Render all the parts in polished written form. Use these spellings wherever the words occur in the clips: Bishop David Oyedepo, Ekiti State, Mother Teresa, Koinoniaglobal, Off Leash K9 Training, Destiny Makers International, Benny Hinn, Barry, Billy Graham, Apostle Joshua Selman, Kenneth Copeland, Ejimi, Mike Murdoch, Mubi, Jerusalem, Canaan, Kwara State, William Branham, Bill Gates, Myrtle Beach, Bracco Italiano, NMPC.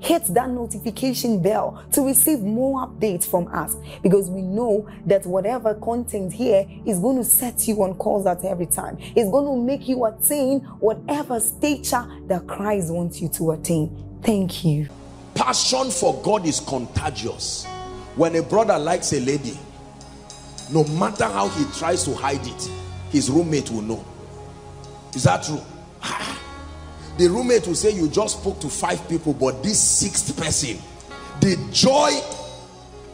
Hit that notification bell to receive more updates from us, because we know that whatever content here is going to set you on course at every time. It's going to make you attain whatever stature that Christ wants you to attain. Thank you. Passion for God is contagious. When a brother likes a lady, no matter how he tries to hide it, his roommate will know. Is that true? The roommate will say, you just spoke to 5 people, but this 6th person, the joy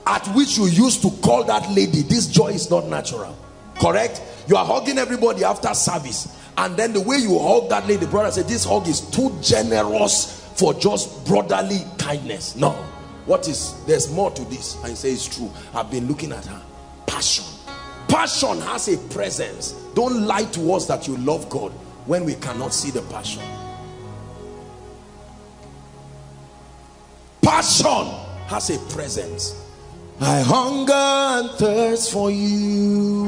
at which you used to call that lady, this joy is not natural. Correct? You are hugging everybody after service, and then the way you hug that lady, the brother said, this hug is too generous for just brotherly kindness. No. What is, there's more to this. I say it's true. I've been looking at her. Passion. Passion has a presence. Don't lie to us that you love God when we cannot see the passion. Passion has a presence. I hunger and thirst for you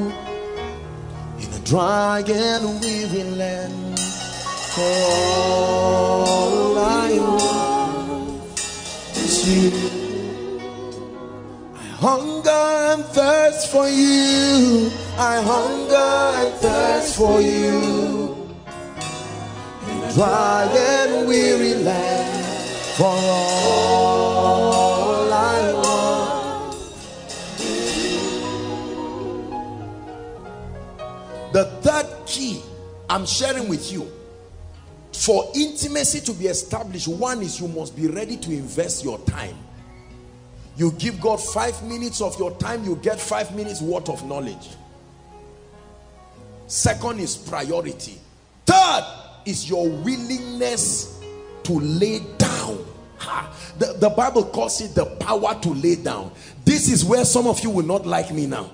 in a dry and weary land. For all I want is you. I hunger and thirst for you. I hunger and thirst for you in a dry and weary land. For all I want. The third key I'm sharing with you for intimacy to be established, one is you must be ready to invest your time. You give God 5 minutes of your time, you get 5 minutes worth of knowledge. Second is priority. Third is your willingness to lay down. The Bible calls it the power to lay down. This is where some of you will not like me now.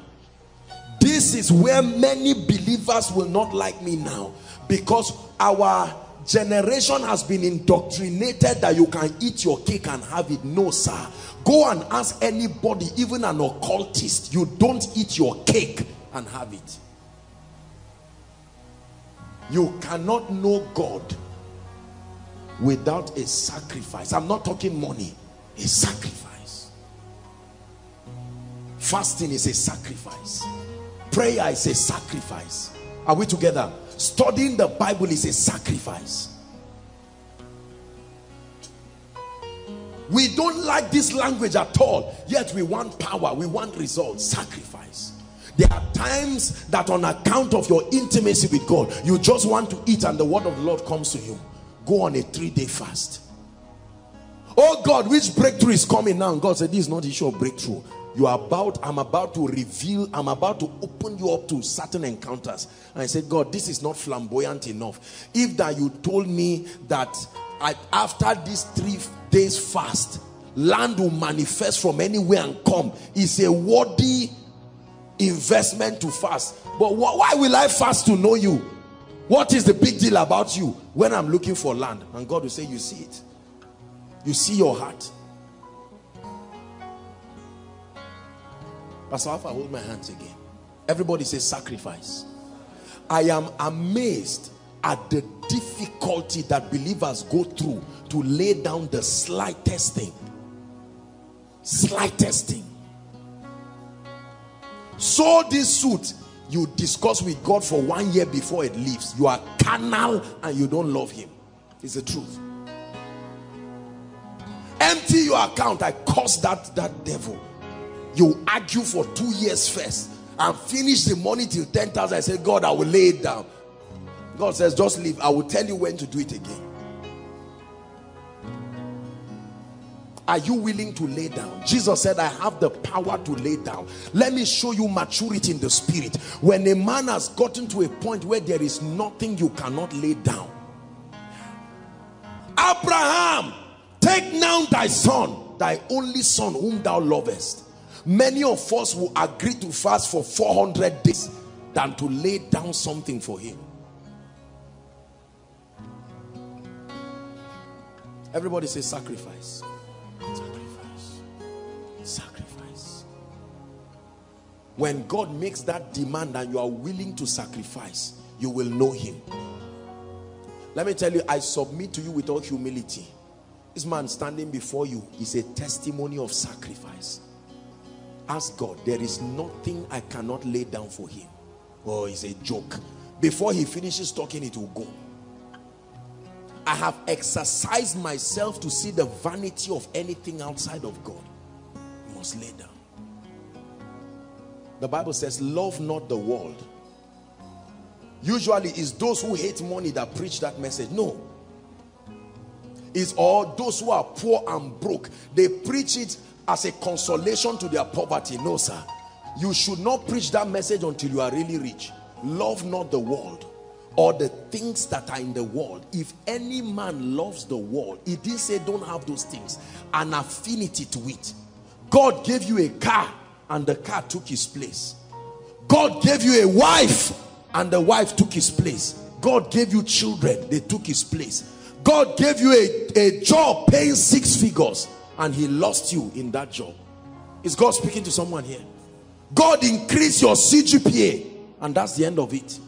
This is where many believers will not like me now, because our generation has been indoctrinated that you can eat your cake and have it. No, sir. Go and ask anybody, even an occultist. You don't eat your cake and have it. You cannot know God without a sacrifice. I'm not talking money. A sacrifice. Fasting is a sacrifice. Prayer is a sacrifice. Are we together? Studying the Bible is a sacrifice. We don't like this language at all, yet we want power, we want results. Sacrifice. There are times that on account of your intimacy with God, you just want to eat and the word of the Lord comes to you. Go on a 3-day fast. Oh God, which breakthrough is coming now? And God said, this is not the issue of breakthrough. I'm about to reveal, I'm about to open you up to certain encounters. And I said, God, this is not flamboyant enough. If that you told me that after these 3 days fast, land will manifest from anywhere and come, it's a worthy investment to fast. But why will I fast to know you? What is the big deal about you when I'm looking for land? And God will say, you see it. You see your heart. Pastor Alpha, hold my hands again. Everybody says sacrifice. I am amazed at the difficulty that believers go through to lay down the slightest thing. Slightest thing. Sew this suit. You discuss with God for 1 year before it leaves. You are carnal and you don't love him. It's the truth. Empty empty your account. I curse that devil. You argue for 2 years first and finish the money till 10,000. I say, God, I will lay it down. God says, just leave. I will tell you when to do it again. Are you willing to lay down? Jesus said, I have the power to lay down. Let me show you maturity in the spirit. When a man has gotten to a point where there is nothing you cannot lay down. Abraham, take now thy son, thy only son whom thou lovest. Many of us will agree to fast for 400 days than to lay down something for him. Everybody say sacrifice. Sacrifice. Sacrifice. When God makes that demand and you are willing to sacrifice, you will know him. Let me tell you, I submit to you with all humility. This man standing before you is a testimony of sacrifice. Ask God, there is nothing I cannot lay down for him. Oh, it's a joke. Before he finishes talking, it will go. I have exercised myself to see the vanity of anything outside of God. You must lay down. The Bible says, love not the world. Usually it's those who hate money that preach that message. No. It's all those who are poor and broke. They preach it as a consolation to their poverty. No, sir. You should not preach that message until you are really rich. Love not the world or the things that are in the world. If any man loves the world, he didn't say don't have those things, an affinity to it. God gave you a car and the car took his place. God gave you a wife and the wife took his place. God gave you children, they took his place. God gave you a job paying 6 figures and he lost you in that job. Is God speaking to someone here? God increased your CGPA and that's the end of it.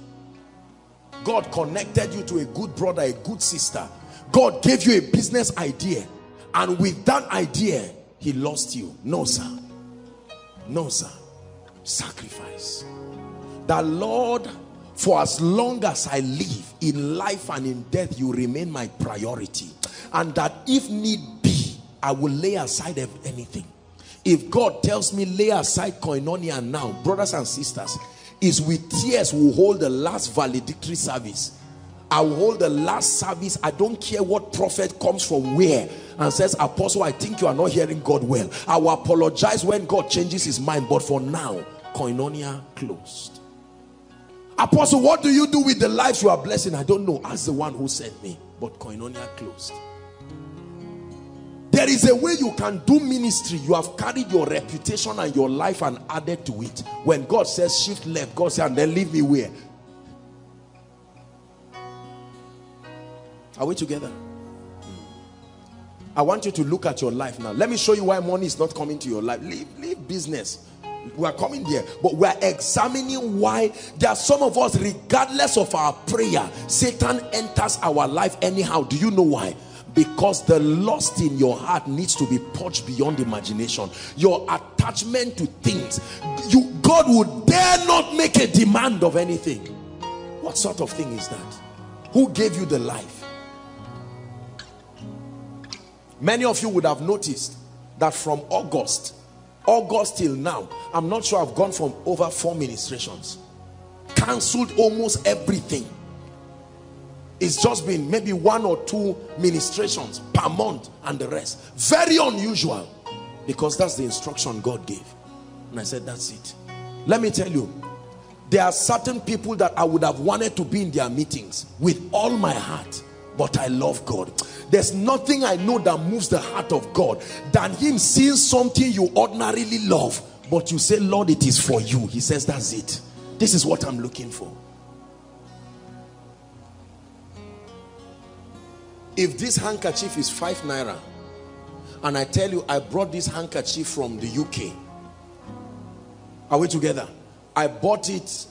God connected you to a good brother, a good sister. God gave you a business idea. And with that idea, he lost you. No, sir. No, sir. Sacrifice. The Lord, for as long as I live, in life and in death, you remain my priority. And that if need be, I will lay aside anything. If God tells me lay aside koinonia now, brothers and sisters, is with tears we'll hold the last valedictory service. I will hold the last service. I don't care what prophet comes from where and says, Apostle, I think you are not hearing God well. I will apologize when God changes his mind, but for now, koinonia closed. Apostle, what do you do with the lives you are blessing? I don't know. Ask the one who sent me, but koinonia closed. There is a way you can do ministry. You have carried your reputation and your life and added to it. When God says shift left, God says, and then leave me where? Are we together? I want you to look at your life now. Let me show you why money is not coming to your life. Leave business. We are coming there, but we are examining why there are some of us, regardless of our prayer, Satan enters our life anyhow. Do you know why? Because the lust in your heart needs to be purged beyond imagination. Your attachment to things. God would dare not make a demand of anything. What sort of thing is that? Who gave you the life? Many of you would have noticed that from August till now, I'm not sure I've gone from over 4 ministrations. Cancelled almost everything. It's just been maybe 1 or 2 ministrations per month and the rest. Very unusual, because that's the instruction God gave. And I said, that's it. Let me tell you, there are certain people that I would have wanted to be in their meetings with all my heart, but I love God. There's nothing I know that moves the heart of God than him seeing something you ordinarily love, but you say, Lord, it is for you. He says, that's it. This is what I'm looking for. If this handkerchief is 5 naira and I tell you I brought this handkerchief from the UK, are we together? I bought it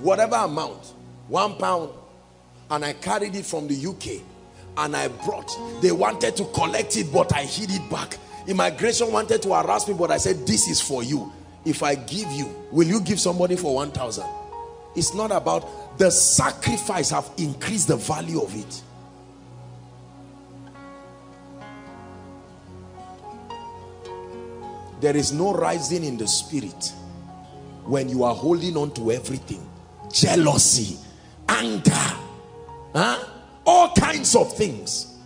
whatever amount, £1, and I carried it from the UK and I brought, they wanted to collect it but I hid it back. Immigration wanted to harass me but I said, this is for you. If I give you, will you give somebody for 1,000? It's not about the sacrifice. Have increased the value of it. There is no rising in the spirit when you are holding on to everything. Jealousy, anger, all kinds of things.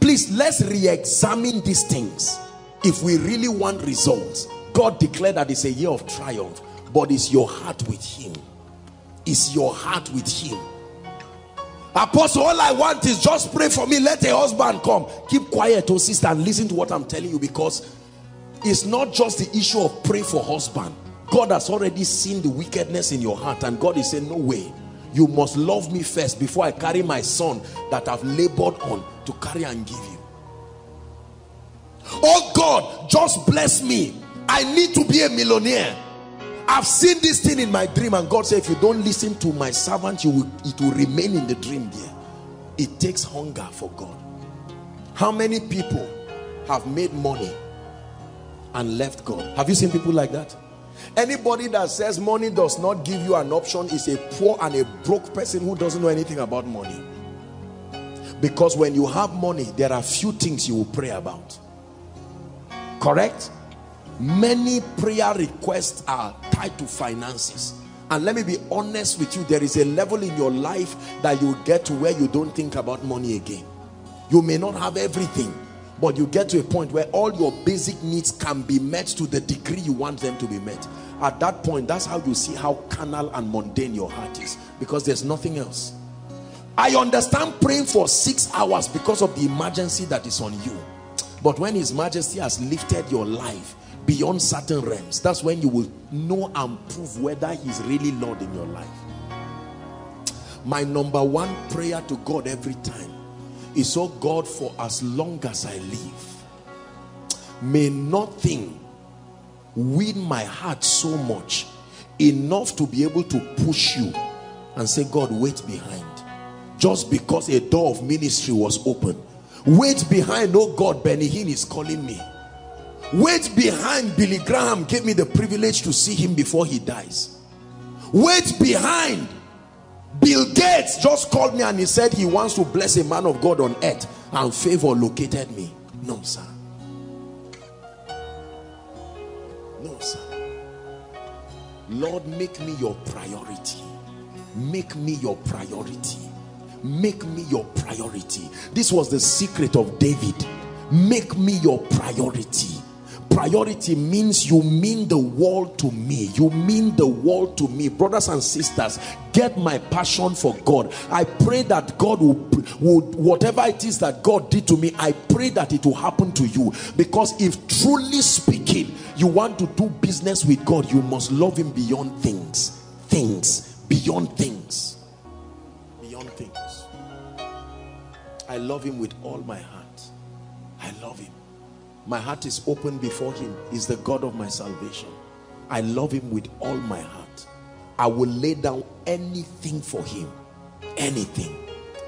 Please, let's re-examine these things if we really want results. God declared that it's a year of triumph, but is your heart with him? Is your heart with him? Apostle, all I want is just pray for me, let a husband come. Keep quiet, oh sister, and listen to what I'm telling you, because it's not just the issue of pray for husband. God has already seen the wickedness in your heart, and God is saying, no way. You must love me first before I carry my son that I've labored on to carry and give you. Oh God, just bless me. I need to be a millionaire. I've seen this thing in my dream. And God said, if you don't listen to my servant, it will remain in the dream there. It takes hunger for God. How many people have made money and left God? Have you seen people like that? Anybody that says money does not give you an option is a poor and a broke person who doesn't know anything about money. Because when you have money, there are few things you will pray about. Correct? Many prayer requests are tied to finances. And let me be honest with you, there is a level in your life that you get to where you don't think about money again. You may not have everything, but you get to a point where all your basic needs can be met to the degree you want them to be met. At that point, that's how you see how carnal and mundane your heart is, because there's nothing else. I understand praying for 6 hours because of the emergency that is on you. But when His Majesty has lifted your life beyond certain realms, that's when you will know and prove whether He's really Lord in your life. My number one prayer to God every time is, oh God, for as long as I live, may nothing win my heart so much enough to be able to push you and say, God, wait behind. Just because a door of ministry was open, wait behind. Oh God, Benny Hinn is calling me. Wait behind. Billy Graham gave me the privilege to see him before he dies. Wait behind. Bill Gates just called me and he said he wants to bless a man of God on earth, and favor located me. No, sir. No, sir. Lord, make me your priority. Make me your priority. Make me your priority. This was the secret of David. Make me your priority. Priority means you mean the world to me. You mean the world to me. Brothers and sisters, get my passion for God. I pray that God will whatever it is that God did to me, I pray that it will happen to you. Because if truly speaking, you want to do business with God, you must love Him beyond things. Things. Beyond things. Beyond things. I love Him with all my heart. I love Him. My heart is open before Him. He's the God of my salvation. I love Him with all my heart. I will lay down anything for Him. Anything.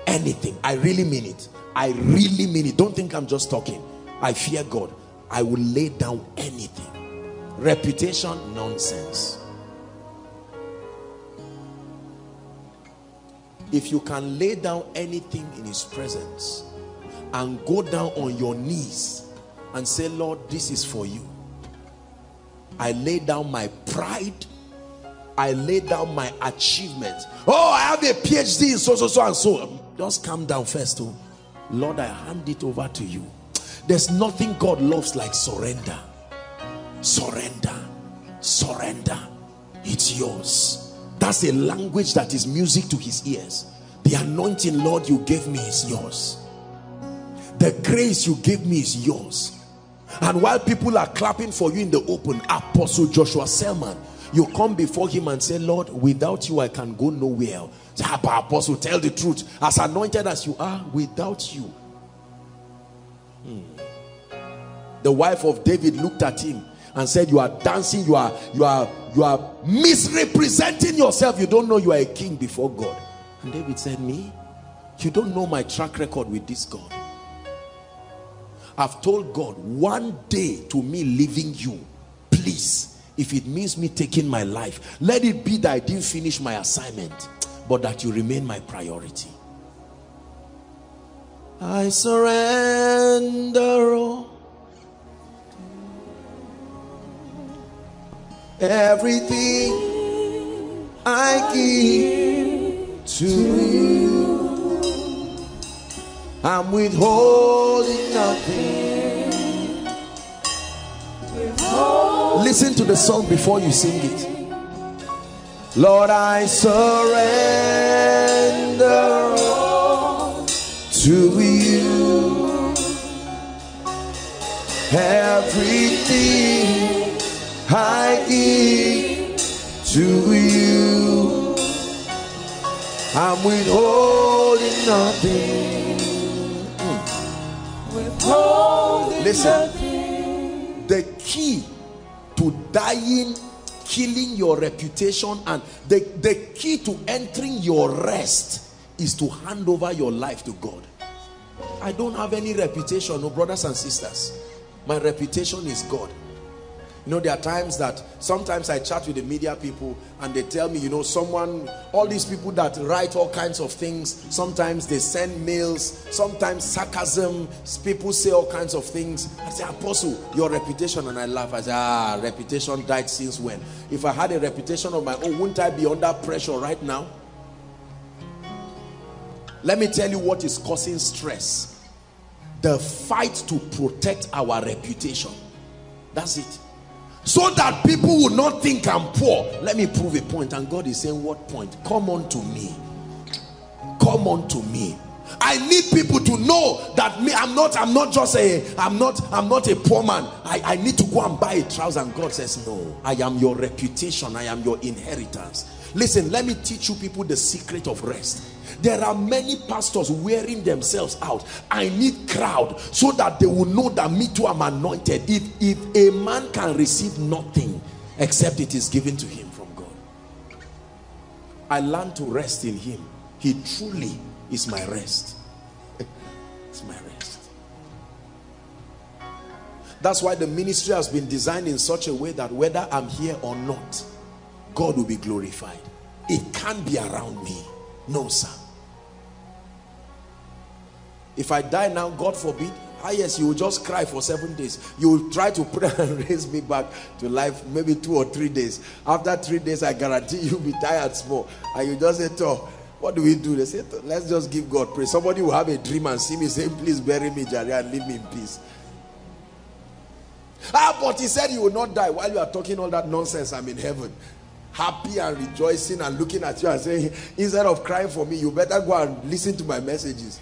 Anything. I really mean it. I really mean it. Don't think I'm just talking. I fear God. I will lay down anything. Reputation, nonsense. If you can lay down anything in His presence and go down on your knees and say, Lord, this is for you. I lay down my pride. I lay down my achievements. Oh, I have a PhD in so, so, so, and so. Just calm down first. Oh. Lord, I hand it over to you. There's nothing God loves like surrender. Surrender. Surrender. It's yours. That's a language that is music to His ears. The anointing, Lord, you gave me is yours. The grace you gave me is yours. And while people are clapping for you in the open, Apostle Joshua Selman, you come before him and say, Lord, without you I can go nowhere. But Apostle, tell the truth. As anointed as you are, without you. The wife of David looked at him and said, you are dancing, you are misrepresenting yourself. You don't know you are a king before God. And David said, me? You don't know my track record with this God. I've told God, one day to me leaving you, please, if it means me taking my life, let it be that I didn't finish my assignment, but that you remain my priority. I surrender all. Everything I give to you, I'm withholding nothing. Listen to the song before you sing it. Lord, I surrender all to you. Everything I give to you, I'm withholding nothing. Listen, nothing. The key to dying, killing your reputation, and the key to entering your rest is to hand over your life to God. I don't have any reputation, no, brothers and sisters. My reputation is God. You know, there are times that sometimes I chat with the media people and they tell me, you know, someone, all these people that write all kinds of things, sometimes they send mails, sometimes sarcasm, people say all kinds of things. I say, Apostle, your reputation. And I laugh. I say, ah, reputation died since when? If I had a reputation of my own, wouldn't I be under pressure right now? Let me tell you what is causing stress. The fight to protect our reputation. That's it. So that people will not think I'm poor. Let me prove a point. And God is saying, what point? Come on to me. Come on to me. I need people to know that me, I'm not a poor man. I need to go and buy a trouser. And God says, no, I am your reputation. I am your inheritance. Listen, let me teach you people the secret of rest. There are many pastors wearing themselves out. I need crowd so that they will know that me too am anointed. If a man can receive nothing except it is given to him from God. I learned to rest in him. He truly is my rest. It's my rest. That's why the ministry has been designed in such a way that whether I'm here or not, God will be glorified. It can't be around me. No, sir. If I die now, God forbid, ah yes, you will just cry for 7 days. You will try to pray and raise me back to life, maybe 2 or 3 days. After 3 days, I guarantee you'll be tired small. And you just say, oh, what do we do? They say, let's just give God praise. Somebody will have a dream and see me saying, please bury me, Jerry, and leave me in peace. Ah, but he said you will not die. While you are talking all that nonsense, I'm in heaven. Happy and rejoicing and looking at you and saying, instead of crying for me, you better go and listen to my messages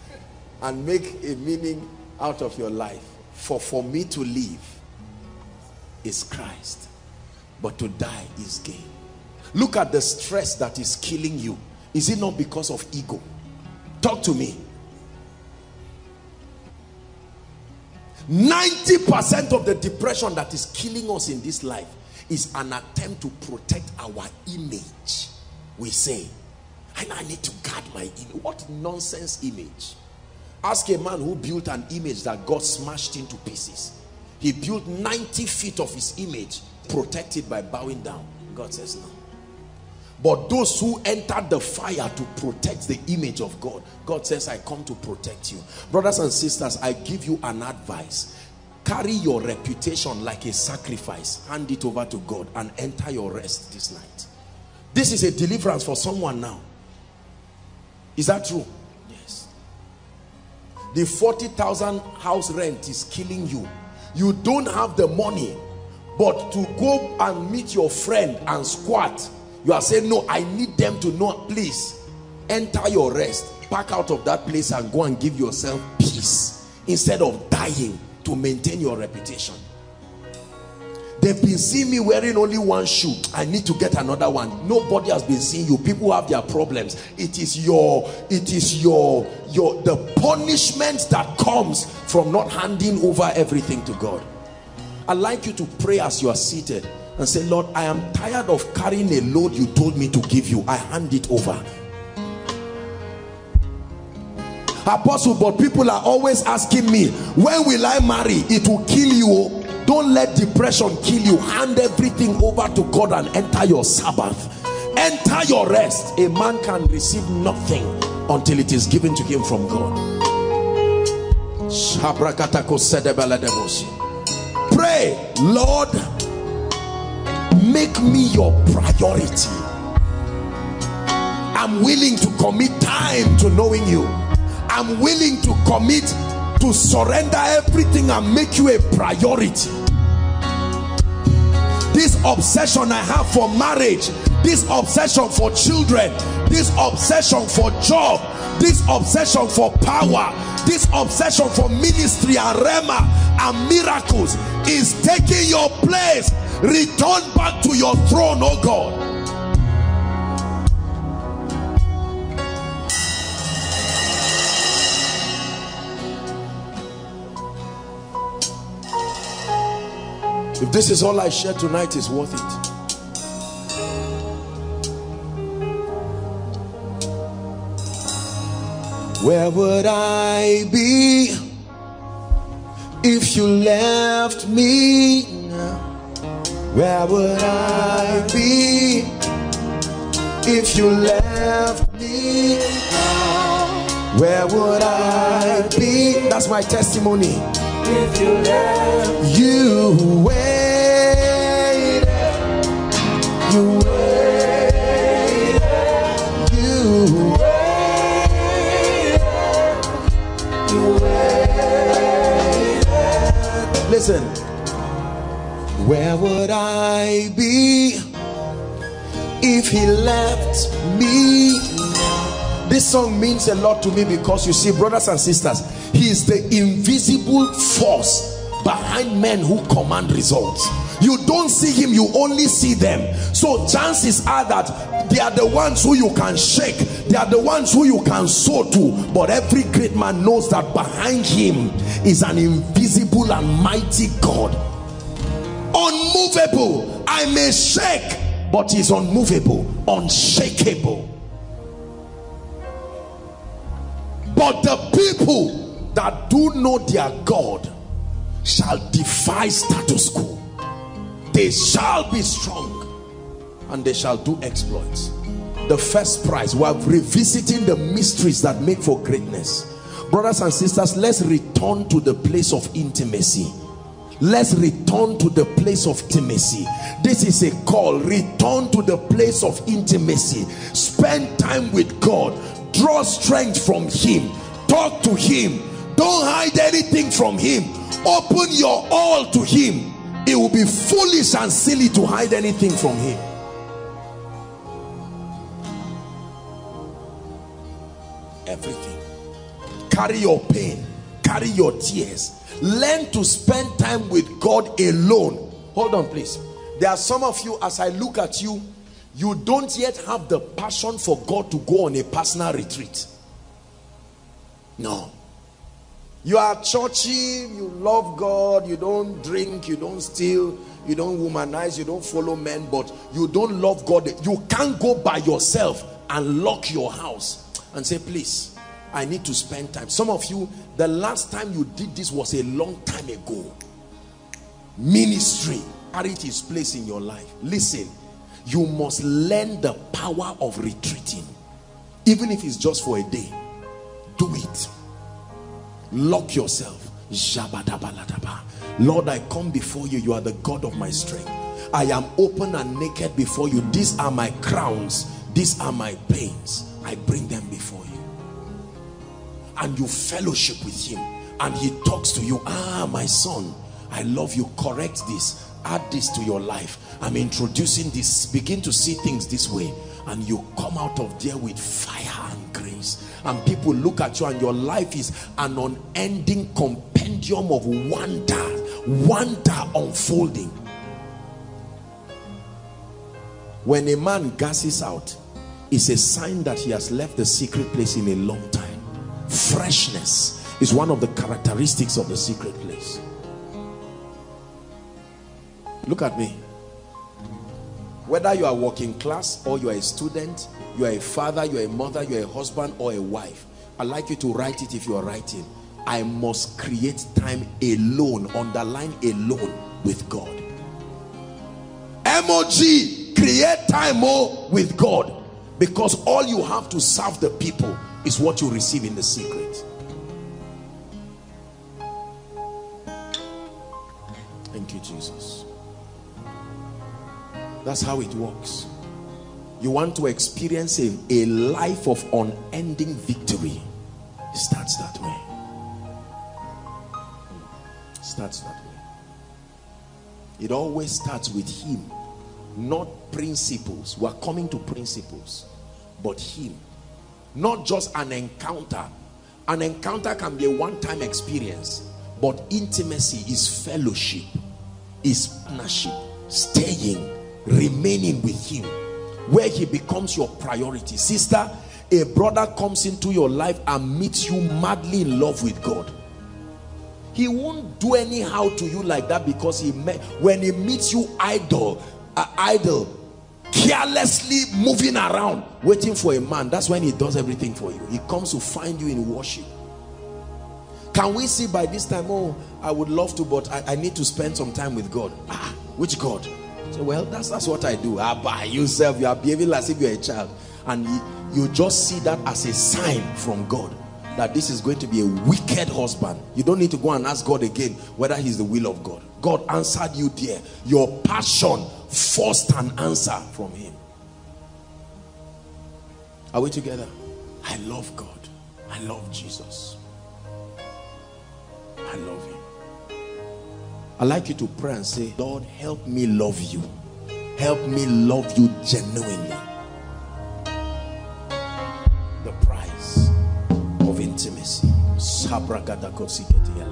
and make a meaning out of your life. For me to live is Christ, but to die is gain. Look at the stress that is killing you. Is it not because of ego? Talk to me. 90% of the depression that is killing us in this life is an attempt to protect our image. We say, and I need to guard my image. What nonsense image? Ask a man who built an image that God smashed into pieces. He built 90 feet of his image, protected by bowing down. God says no. But those who entered the fire to protect the image of God, God says, I come to protect you. Brothers and sisters, I give you an advice. Carry your reputation like a sacrifice. Hand it over to God and enter your rest this night. This is a deliverance for someone now. Is that true? Yes. The 40,000 house rent is killing you. You don't have the money, but to go and meet your friend and squat, you are saying, no, I need them to know. Please, enter your rest. Pack out of that place and go and give yourself peace instead of dying to maintain your reputation. They've been seeing me wearing only one shoe. I need to get another one. Nobody has been seeing you. People have their problems. It is the punishment that comes from not handing over everything to God. I'd like you to pray as you are seated and say, Lord, I am tired of carrying a load you told me to give you. I hand it over. Apostle, but people are always asking me, when will I marry? It will kill you. Don't let depression kill you. Hand everything over to God and enter your Sabbath. Enter your rest. A man can receive nothing until it is given to him from God. Pray, Lord, Make me your priority. I'm willing to commit time to knowing you. I'm willing to commit to surrender everything and make you a priority. This obsession I have for marriage, this obsession for children, this obsession for job, this obsession for power, this obsession for ministry and rema and miracles is taking your place. Return back to your throne, oh God. If this is all I share tonight, it's worth it. Where would I be if you left me now? Where would I be if you left me now? Where would I be? That's my testimony. If you left, you waited, you waited, you waited. Listen, where would I be if he left me? This song means a lot to me because you see, brothers and sisters, he is the invisible force behind men who command results. You don't see him, you only see them. So chances are that they are the ones who you can shake, they are the ones who you can sow to, but every great man knows that behind him is an invisible and mighty God. Unmovable. I may shake, but he's unmovable, unshakable. But the people that do know their God shall defy status quo. They shall be strong and they shall do exploits. The first prize, we are revisiting the mysteries that make for greatness. Brothers and sisters, let's return to the place of intimacy. Let's return to the place of intimacy. This is a call. Return to the place of intimacy. Spend time with God. Draw strength from him. Talk to him. Don't hide anything from him. Open your all to him. It will be foolish and silly to hide anything from him. Everything. Carry your pain. Carry your tears. Learn to spend time with God alone. Hold on, please. There are some of you, as I look at you, you don't yet have the passion for God to go on a personal retreat. No. You are churchy, you love God, you don't drink, you don't steal, you don't womanize, you don't follow men, but you don't love God. You can't go by yourself and lock your house and say, please, I need to spend time. Some of you, the last time you did this was a long time ago. Ministry carried its place in your life. Listen, you must learn the power of retreating. Even if it's just for a day, do it. Lock yourself. Lord, I come before you. You are the God of my strength. I am open and naked before you. These are my crowns. These are my pains. I bring them before you. And you fellowship with him. And he talks to you. Ah, my son, I love you. Correct this. Add this to your life. I'm introducing this. Begin to see things this way. And you come out of there with fire and grace. And people look at you and your life is an unending compendium of wonder. Wonder unfolding. When a man gasses out, it's a sign that he has left the secret place in a long time. Freshness is one of the characteristics of the secret place. Look at me. Whether you are working class or you are a student, you are a father, you are a mother, you are a husband or a wife, I'd like you to write it if you are writing. I must create time alone, underline alone, with God. M-O-G, create time more with God. Because all you have to serve the people is what you receive in the secret. Thank you, Jesus. That's how it works. You want to experience a life of unending victory. It starts that way. It starts that way. It always starts with Him, not principles. We are coming to principles, but Him. Not just an encounter. An encounter can be a one-time experience, but intimacy is fellowship, is partnership, staying, remaining with Him, where He becomes your priority. Sister, a brother comes into your life and meets you madly in love with God. He won't do anyhow to you like that, because when he meets you idle, carelessly moving around, waiting for a man, that's when he does everything for you. He comes to find you in worship. Can we see by this time, oh, I would love to, but I need to spend some time with God. Ah, which God? So, well, that's what I do. Ah, by yourself, you are behaving as if you're a child. And you just see that as a sign from God that this is going to be a wicked husband. You don't need to go and ask God again whether he's the will of God. God answered you there. Your passion forced an answer from Him. Are we together? I love God. I love Jesus. I love Him. I'd like you to pray and say, Lord, help me love you. Help me love you genuinely. The price of intimacy. The price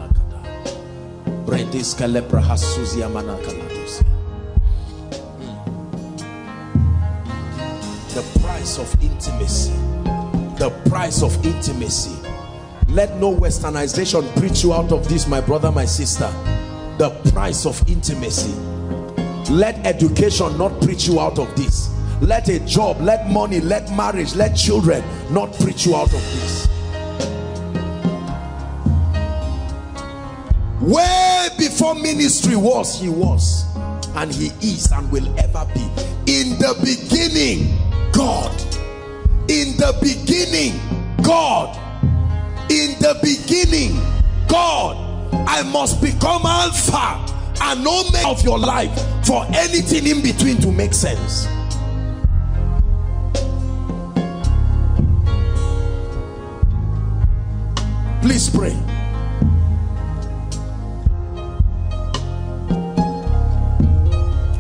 of intimacy. The price of intimacy. Let no westernization preach you out of this, my brother, my sister. The price of intimacy. Let education not preach you out of this. Let a job, let money, let marriage, let children not preach you out of this. Way before ministry was, He was, and He is, and will ever be. In the beginning, God. In the beginning, God. In the beginning, God. I must become Alpha and Omega of your life for anything in between to make sense. Please pray.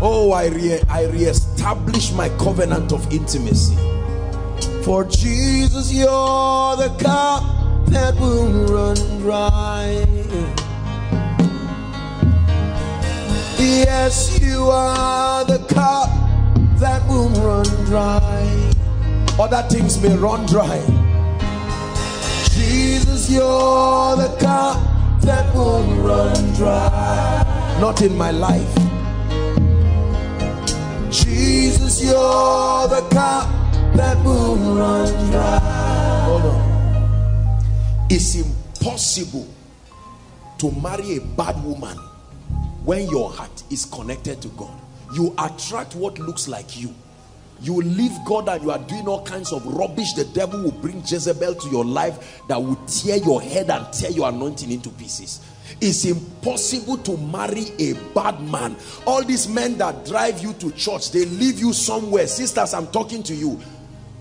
Oh, I reestablish my covenant of intimacy. For Jesus, you're the cup that will run dry. Yes, you are the cup that will run dry. Other things may run dry. Jesus, you're the cup that will run dry. Not in my life. Jesus, you're the cup that will run dry. Hold on. It's impossible to marry a bad woman when your heart is connected to God. You attract what looks like you. You leave God and you are doing all kinds of rubbish. The devil will bring Jezebel to your life that will tear your head and tear your anointing into pieces. It's impossible to marry a bad man. All these men that drive you to church, they leave you somewhere. Sisters, I'm talking to you.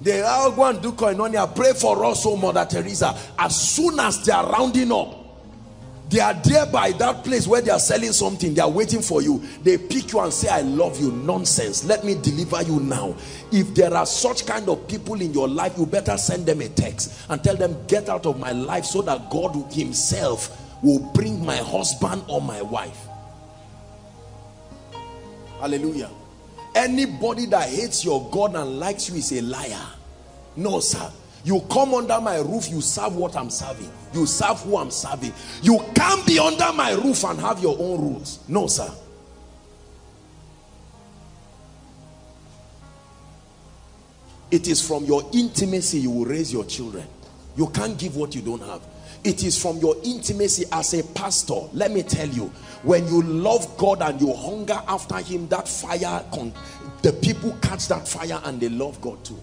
They all go and do Koinonia. Pray for us, oh Mother Teresa. As soon as they are rounding up, they are there by that place where they are selling something. They are waiting for you. They pick you and say, I love you. Nonsense. Let me deliver you now. If there are such kind of people in your life, you better send them a text and tell them, get out of my life, so that God himself will bring my husband or my wife. Hallelujah. Anybody that hates your God and likes you is a liar. No, sir. You come under my roof, you serve what I'm serving. You serve who I'm serving. You can't be under my roof and have your own rules. No, sir. It is from your intimacy you will raise your children. You can't give what you don't have. It is from your intimacy as a pastor. Let me tell you, when you love God and you hunger after Him, that fire, the people catch that fire and they love God too.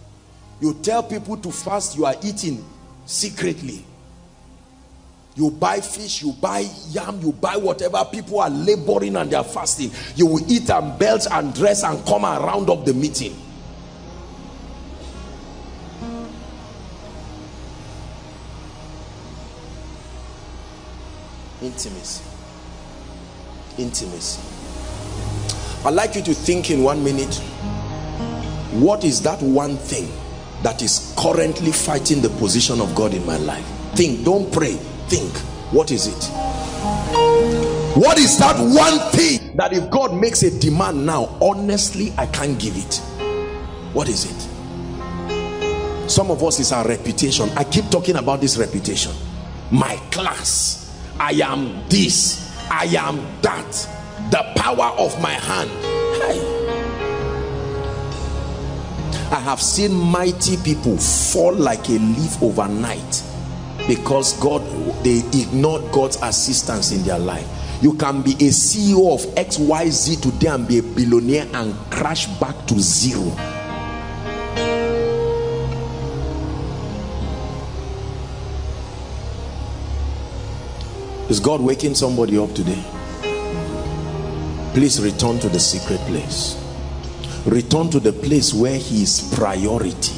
You tell people to fast, you are eating secretly. You buy fish, you buy yam, you buy whatever. People are laboring and they are fasting. You will eat and belt and dress and come and round up the meeting. Intimacy. Intimacy. I'd like you to think in 1 minute. What is that one thing that is currently fighting the position of God in my life? Think, don't pray. Think, what is it? What is that one thing that if God makes a demand now, honestly, I can't give it? What is it? Some of us, is our reputation. I keep talking about this reputation. My class, I am this, I am that, the power of my hand. Hey. I have seen mighty people fall like a leaf overnight, because they ignored God's assistance in their life. You can be a CEO of XYZ today and be a billionaire and crash back to zero. Is God waking somebody up today? Please return to the secret place. Return to the place where he is priority.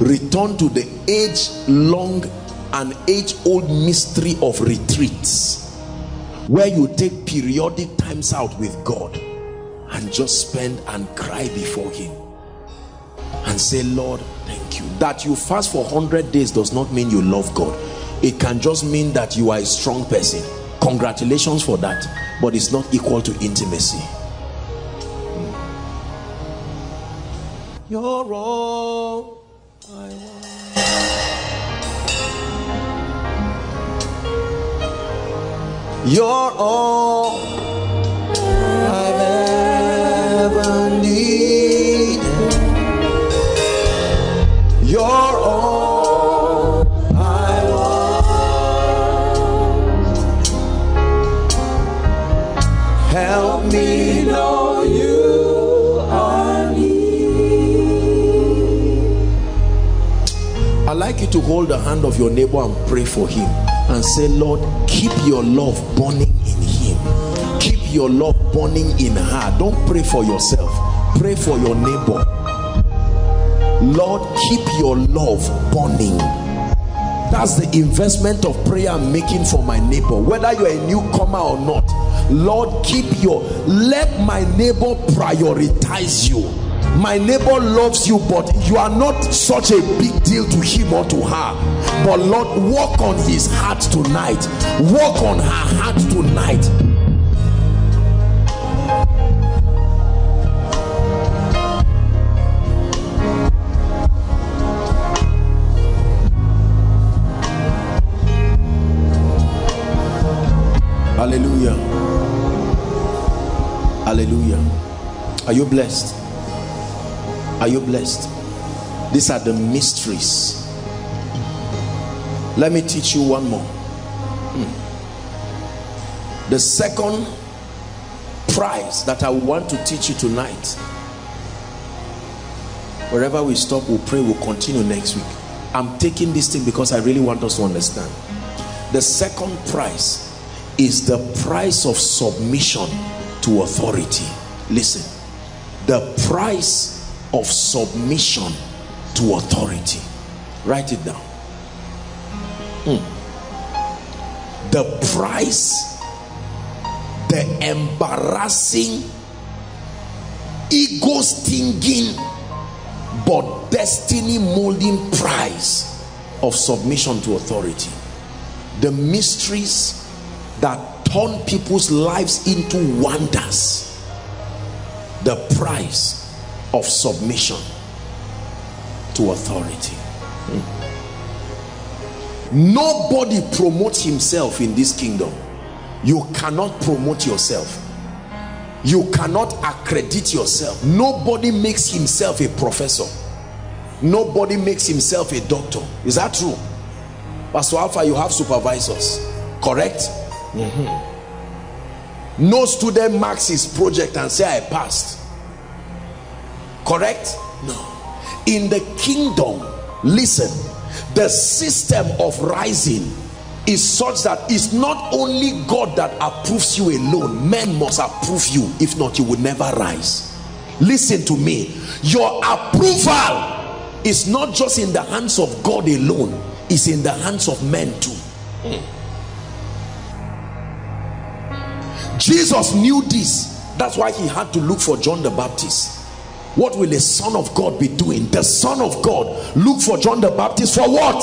Return to the age-long and age-old mystery of retreats, where you take periodic times out with God and just spend and cry before him and say, Lord, thank you. That you fast for 100 days does not mean you love God. It can just mean that you are a strong person. Congratulations for that, but it's not equal to intimacy. You're wrong. You're all I've ever needed. You're all I want. Help me know you are near. I'd like you to hold the hand of your neighbor and pray for him and say, Lord, keep your love burning in him. Keep your love burning in her. Don't pray for yourself. Pray for your neighbor. Lord, keep your love burning. That's the investment of prayer I'm making for my neighbor. Whether you're a newcomer or not, Lord, let my neighbor prioritize you. My neighbor loves you, but you are not such a big deal to him or to her. But Lord, walk on his heart tonight. Walk on her heart tonight. Hallelujah. Hallelujah. Are you blessed? Are you blessed? These are the mysteries. Let me teach you one more. The second prize that I want to teach you tonight. Wherever we stop, we'll pray, we'll continue next week. I'm taking this thing because I really want us to understand. The second prize is the price of submission to authority. Listen, the price of submission to authority. Write it down. The price, the embarrassing, ego-stinging, but destiny-molding price of submission to authority. The mysteries that turn people's lives into wonders. The price of submission to authority. Nobody promotes himself in this kingdom. You cannot promote yourself. You cannot accredit yourself. Nobody makes himself a professor. Nobody makes himself a doctor. Is that true? Pastor Alpha, you have supervisors, correct? No student marks his project and say, I passed. Correct? No. In the kingdom, listen, the system of rising is such that it's not only God that approves you alone. Men must approve you. If not, you will never rise. Listen to me. Your approval is not just in the hands of God alone. It's in the hands of men too. Jesus knew this. That's why he had to look for John the Baptist. What will the Son of God be doing? The Son of God look for John the Baptist for what?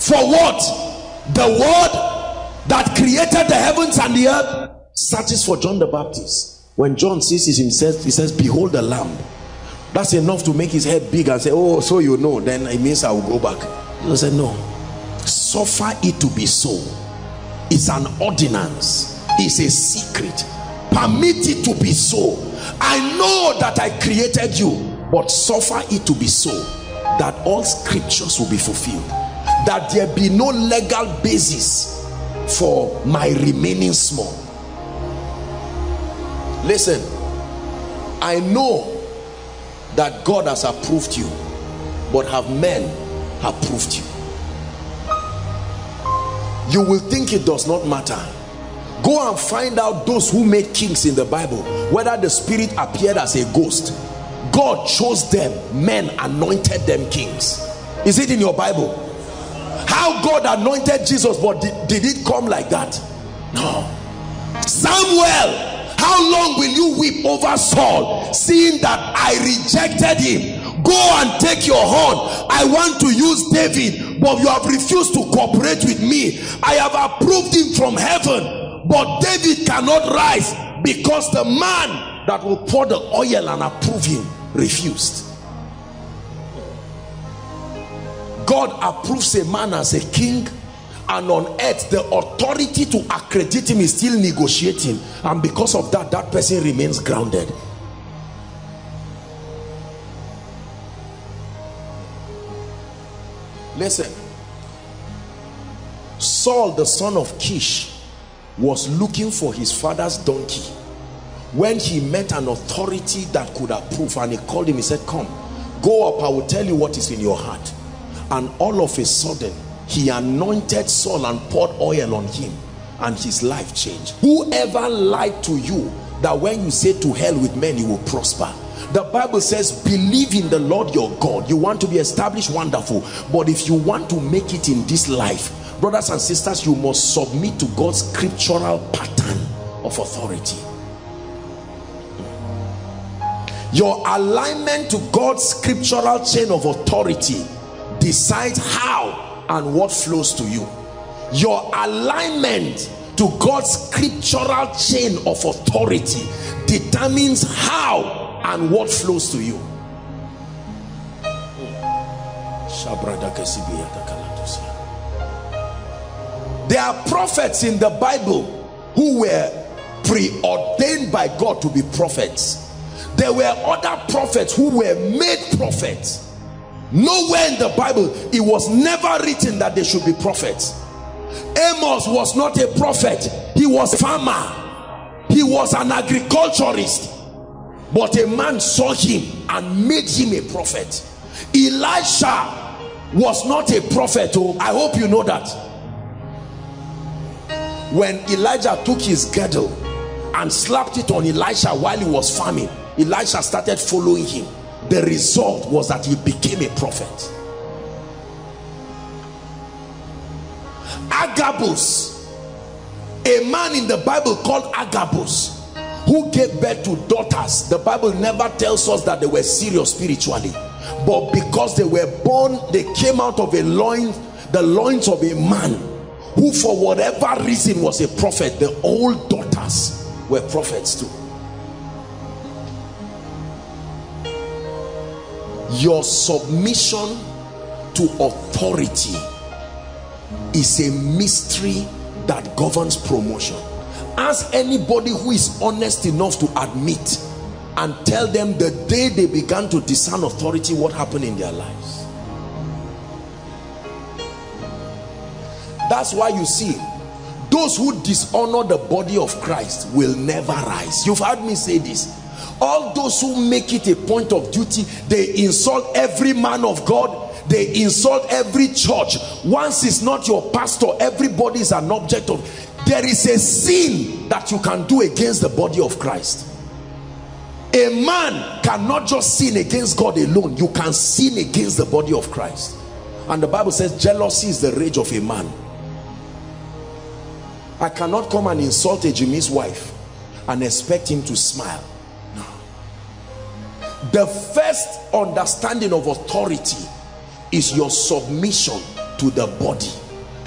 For what? The word that created the heavens and the earth searches for John the Baptist. When John sees himself, he says, behold the Lamb. That's enough to make his head big and say, oh, so you know, then it means I will go back. He said, no, suffer it to be so. It's an ordinance. It's a secret. Permit it to be so. I know that I created you, but suffer it to be so, that all scriptures will be fulfilled. That there be no legal basis for my remaining small. Listen, I know that God has approved you, but have men approved you? You will think it does not matter. Go and find out those who made kings in the Bible, whether the spirit appeared as a ghost. God chose them, men anointed them kings. Is it in your Bible? How God anointed Jesus, but did it come like that? No. Samuel, how long will you weep over Saul, seeing that I rejected him? Go and take your horn. I want to use David, but you have refused to cooperate with me. I have approved him from heaven, but David cannot rise because the man that will pour the oil and approve him refused. God approves a man as a king, and on earth the authority to accredit him is still negotiating, and because of that, that person remains grounded. Listen, Saul the son of Kish was looking for his father's donkey when he met an authority that could approve, and he called him. He said, come, go up, I will tell you what is in your heart. And all of a sudden, he anointed Saul and poured oil on him, and his life changed. Whoever lied to you that when you say to hell with men, you will prosper. The Bible says, believe in the Lord your God. You want to be established, wonderful. But if you want to make it in this life, brothers and sisters, you must submit to God's scriptural pattern of authority. Your alignment to God's scriptural chain of authority decides how and what flows to you. Your alignment to God's scriptural chain of authority determines how and what flows to you. There are prophets in the Bible who were preordained by God to be prophets. There were other prophets who were made prophets. Nowhere in the Bible, it was never written that they should be prophets. Amos was not a prophet. He was a farmer. He was an agriculturist. But a man saw him and made him a prophet. Elisha was not a prophet. Oh, I hope you know that. When Elijah took his girdle and slapped it on Elisha while he was farming, Elisha started following him. The result was that he became a prophet. Agabus, a man in the Bible called Agabus, who gave birth to daughters. The Bible never tells us that they were serious spiritually, but because they were born, they came out of the loins of a man who, for whatever reason, was a prophet. The old daughters were prophets too. Your submission to authority is a mystery that governs promotion. Ask anybody who is honest enough to admit and tell them the day they began to discern authority, what happened in their lives. That's why you see, those who dishonor the body of Christ will never rise. You've heard me say this. All those who make it a point of duty, they insult every man of God, They insult every church. Once it's not your pastor, everybody is an object of. There is a sin that you can do against the body of Christ. A man cannot just sin against God alone. You can sin against the body of Christ. And the Bible says jealousy is the rage of a man. I cannot come and insult a Jimmy's wife and expect him to smile. No. The first understanding of authority is your submission to the body.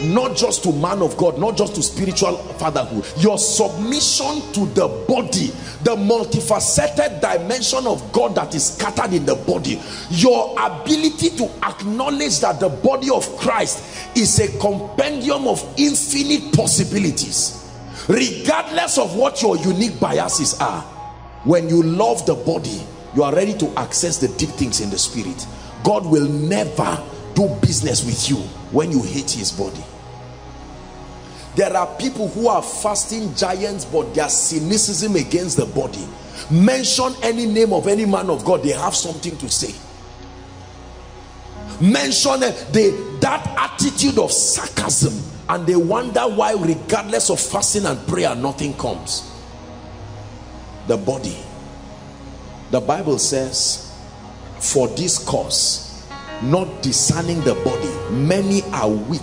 Not just to man of God, not just to spiritual fatherhood. Your submission to the body, the multifaceted dimension of God that is scattered in the body. Your ability to acknowledge that the body of Christ is a compendium of infinite possibilities. Regardless of what your unique biases are, when you love the body, you are ready to access the deep things in the spirit. God will never do business with you when you hate his body. There are people who are fasting giants, but their cynicism against the body. Mention any name of any man of God, they have something to say. Mention that attitude of sarcasm, and they wonder why, regardless of fasting and prayer, nothing comes. The body. The Bible says, for this cause, not discerning the body, many are weak.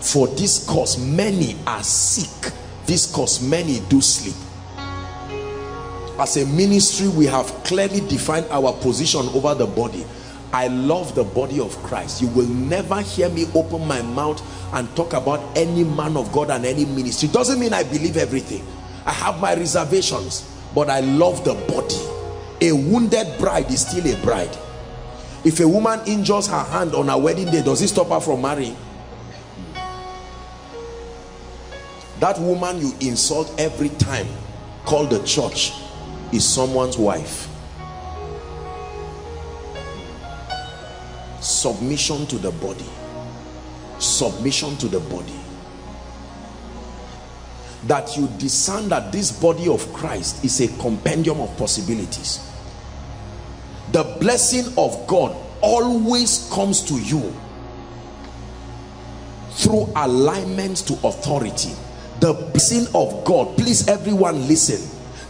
For this cause many are sick. This cause many do sleep. As a ministry, we have clearly defined our position over the body. I love the body of Christ. You will never hear me open my mouth and talk about any man of God and any ministry. It doesn't mean I believe everything. I have my reservations, but I love the body. A wounded bride is still a bride. If a woman injures her hand on her wedding day, does it stop her from marrying? That woman you insult every time, call the church, is someone's wife. Submission to the body. Submission to the body. That you discern that this body of Christ is a compendium of possibilities. The blessing of God always comes to you through alignment to authority. The blessing of God, please everyone listen.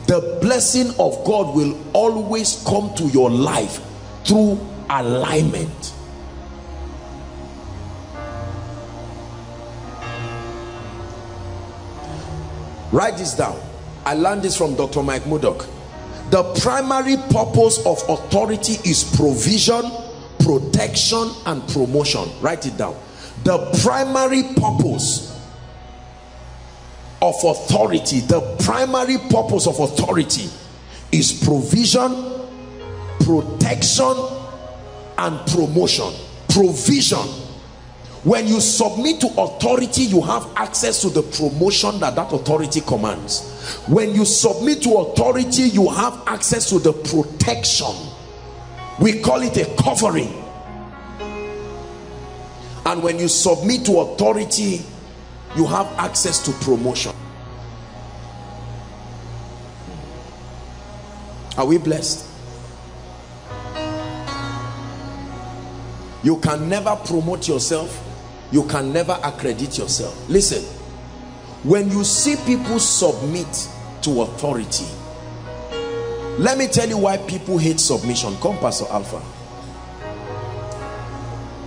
The blessing of God will always come to your life through alignment. Write this down. I learned this from Dr. Mike Murdoch. The primary purpose of authority is provision, protection, and promotion. Write it down. The primary purpose of authority, the primary purpose of authority is provision, protection, and promotion. Provision. When you submit to authority, you have access to the promotion that authority commands. When you submit to authority, you have access to the protection. We call it a covering. And when you submit to authority, you have access to promotion. Are we blessed? You can never promote yourself. You can never accredit yourself. Listen, when you see people submit to authority, let me tell you why people hate submission. Come, Pastor Alpha.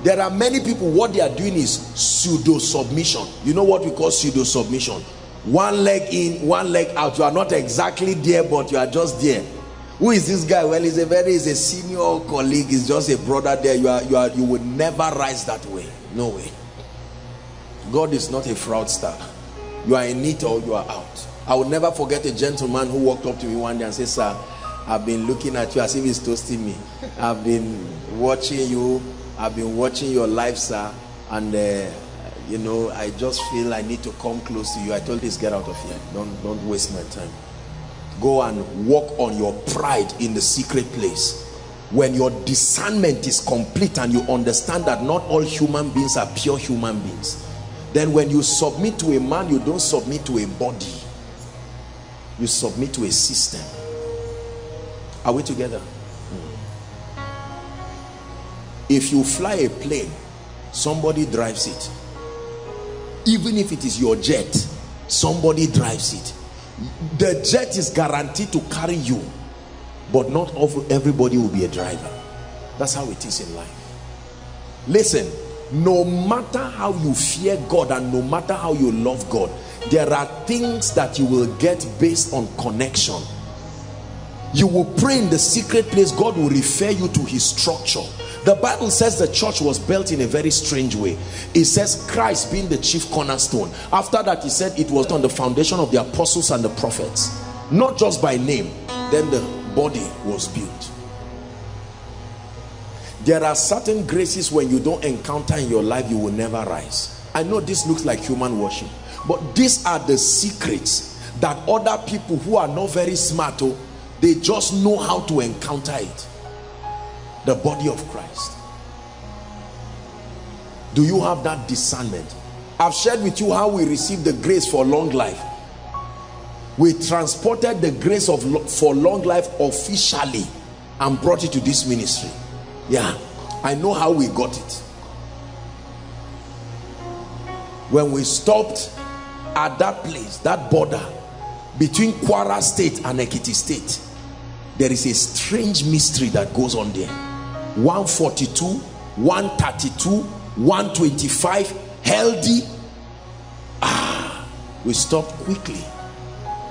There are many people, what they are doing is pseudo submission. You know what we call pseudo submission? One leg in, one leg out. You are not exactly there, but you are just there. Who is this guy? Well, he's a senior colleague. He's just a brother there. You would never rise that way. No way. God is not a fraudster. You are in it or you are out. I will never forget a gentleman who walked up to me one day and said, "Sir, I've been looking at you," as if he's toasting me. "I've been watching you. I've been watching your life, sir. And you know, I just feel I need to come close to you." I told this, "Get out of here. Don't waste my time. Go and walk on your pride in the secret place." When your discernment is complete and you understand that not all human beings are pure human beings, then when you submit to a man, you don't submit to a body. You submit to a system. Are we together? If you fly a plane, somebody drives it. Even if it is your jet, somebody drives it. The jet is guaranteed to carry you, but not everybody will be a driver. That's how it is in life. Listen, no matter how you fear God and no matter how you love God, there are things that you will get based on connection. You will pray in the secret place, God will refer you to his structure. The Bible says the church was built in a very strange way. It says Christ being the chief cornerstone. After that, he said it was on the foundation of the apostles and the prophets, not just by name. Then the body was built. There are certain graces when you don't encounter in your life, you will never rise. I know this looks like human worship, but these are the secrets that other people who are not very smart, they just know how to encounter it. The body of Christ. Do you have that discernment? I've shared with you how we receive the grace for long life. We transported the grace for long life officially and brought it to this ministry. Yeah, I know how we got it. When we stopped at that place, that border between Kwara State and Ekiti State, there is a strange mystery that goes on there. 142, 132, 125, healthy. We stopped quickly.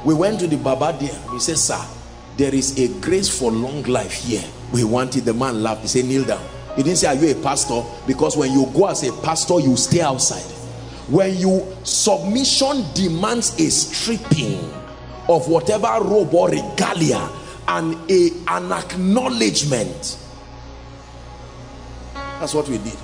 We went to the Baba there. We said, sir, there is a grace for long life here. We wanted, the man laughed. He said, kneel down. He didn't say, are you a pastor? Because when you go as a pastor, you stay outside. When you, submission demands a stripping of whatever robe or regalia and an acknowledgement. That's what we did.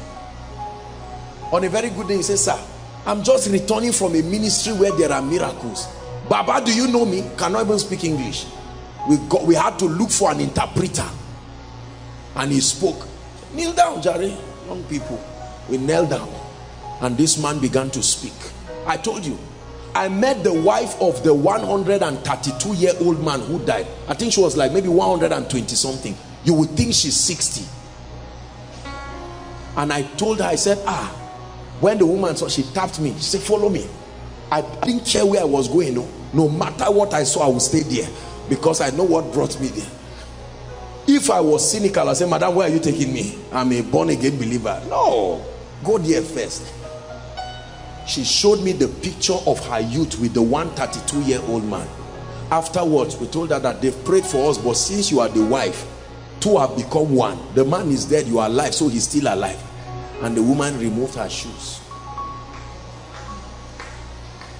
On a very good day, he says, sir, I'm just returning from a ministry where there are miracles. Baba, do you know me? Cannot even speak English. We had to look for an interpreter. And he spoke. Kneel down, Jerry. Young people. We knelt down. And this man began to speak. I told you, I met the wife of the 132-year-old man who died. I think she was like maybe 120-something. You would think she's 60. And I told her, I said, when the woman saw, she tapped me. She said, follow me. I didn't care where I was going. No matter what I saw, I would stay there. Because I know what brought me there. If I was cynical, I said, madam, where are you taking me? I'm a born-again believer. No, go there first. She showed me the picture of her youth with the 132-year-old man. Afterwards, we told her that they've prayed for us, but since you are the wife, two have become one. The man is dead, you are alive, so he's still alive. And the woman removed her shoes.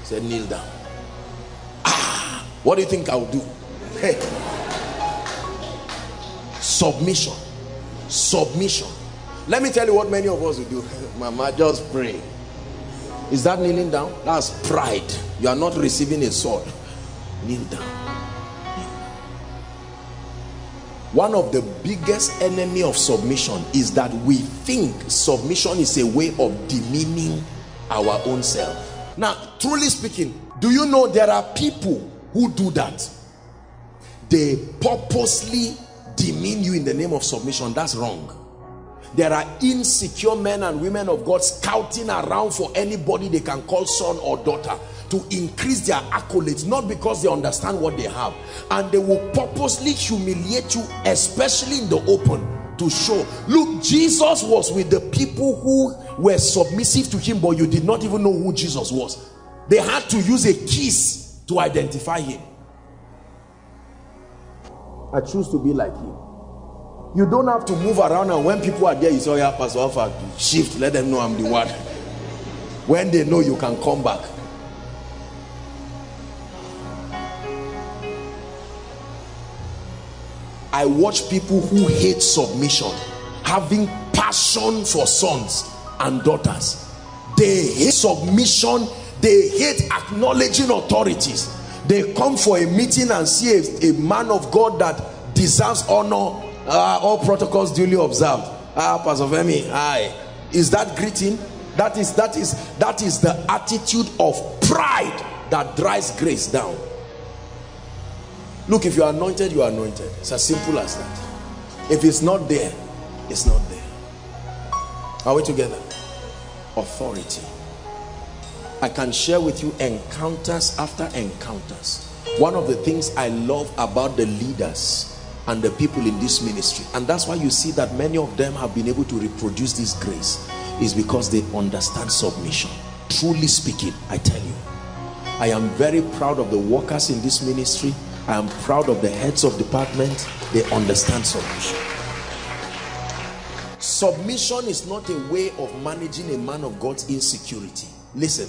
Said, kneel down. What do you think I'll do? Hey. Submission. Submission. Let me tell you what many of us will do. Mama, just pray. Is that kneeling down? That's pride. You are not receiving a sword. Kneel down. One of the biggest enemy of submission is that we think submission is a way of demeaning our own self. Now, truly speaking, do you know there are people who do that? They purposely demean you in the name of submission. That's wrong. There are insecure men and women of God scouting around for anybody they can call son or daughter to increase their accolades, not because they understand what they have. And they will purposely humiliate you, especially in the open, to show, look, Jesus was with the people who were submissive to him, but you did not even know who Jesus was. They had to use a kiss to identify him. I choose to be like him. You don't have to move around, and when people are there, you say, oh yeah, Pastor Alpha, shift, let them know I'm the one. When they know, you can come back. I watch people who hate submission having passion for sons and daughters. They hate submission. They hate acknowledging authorities. They come for a meeting and see a man of God that deserves honor. All protocols duly observed. Pastor Femi, hi. Is that greeting? That is the attitude of pride that drives grace down. Look, if you are anointed, you are anointed. It's as simple as that. If it's not there, it's not there. Are we together? Authority. I can share with you encounters after encounters. One of the things I love about the leaders and the people in this ministry, and that's why you see that many of them have been able to reproduce this grace, is because they understand submission. Truly speaking, I tell you, I am very proud of the workers in this ministry. I am proud of the heads of department. They understand submission. Submission is not a way of managing a man of God's insecurity. Listen,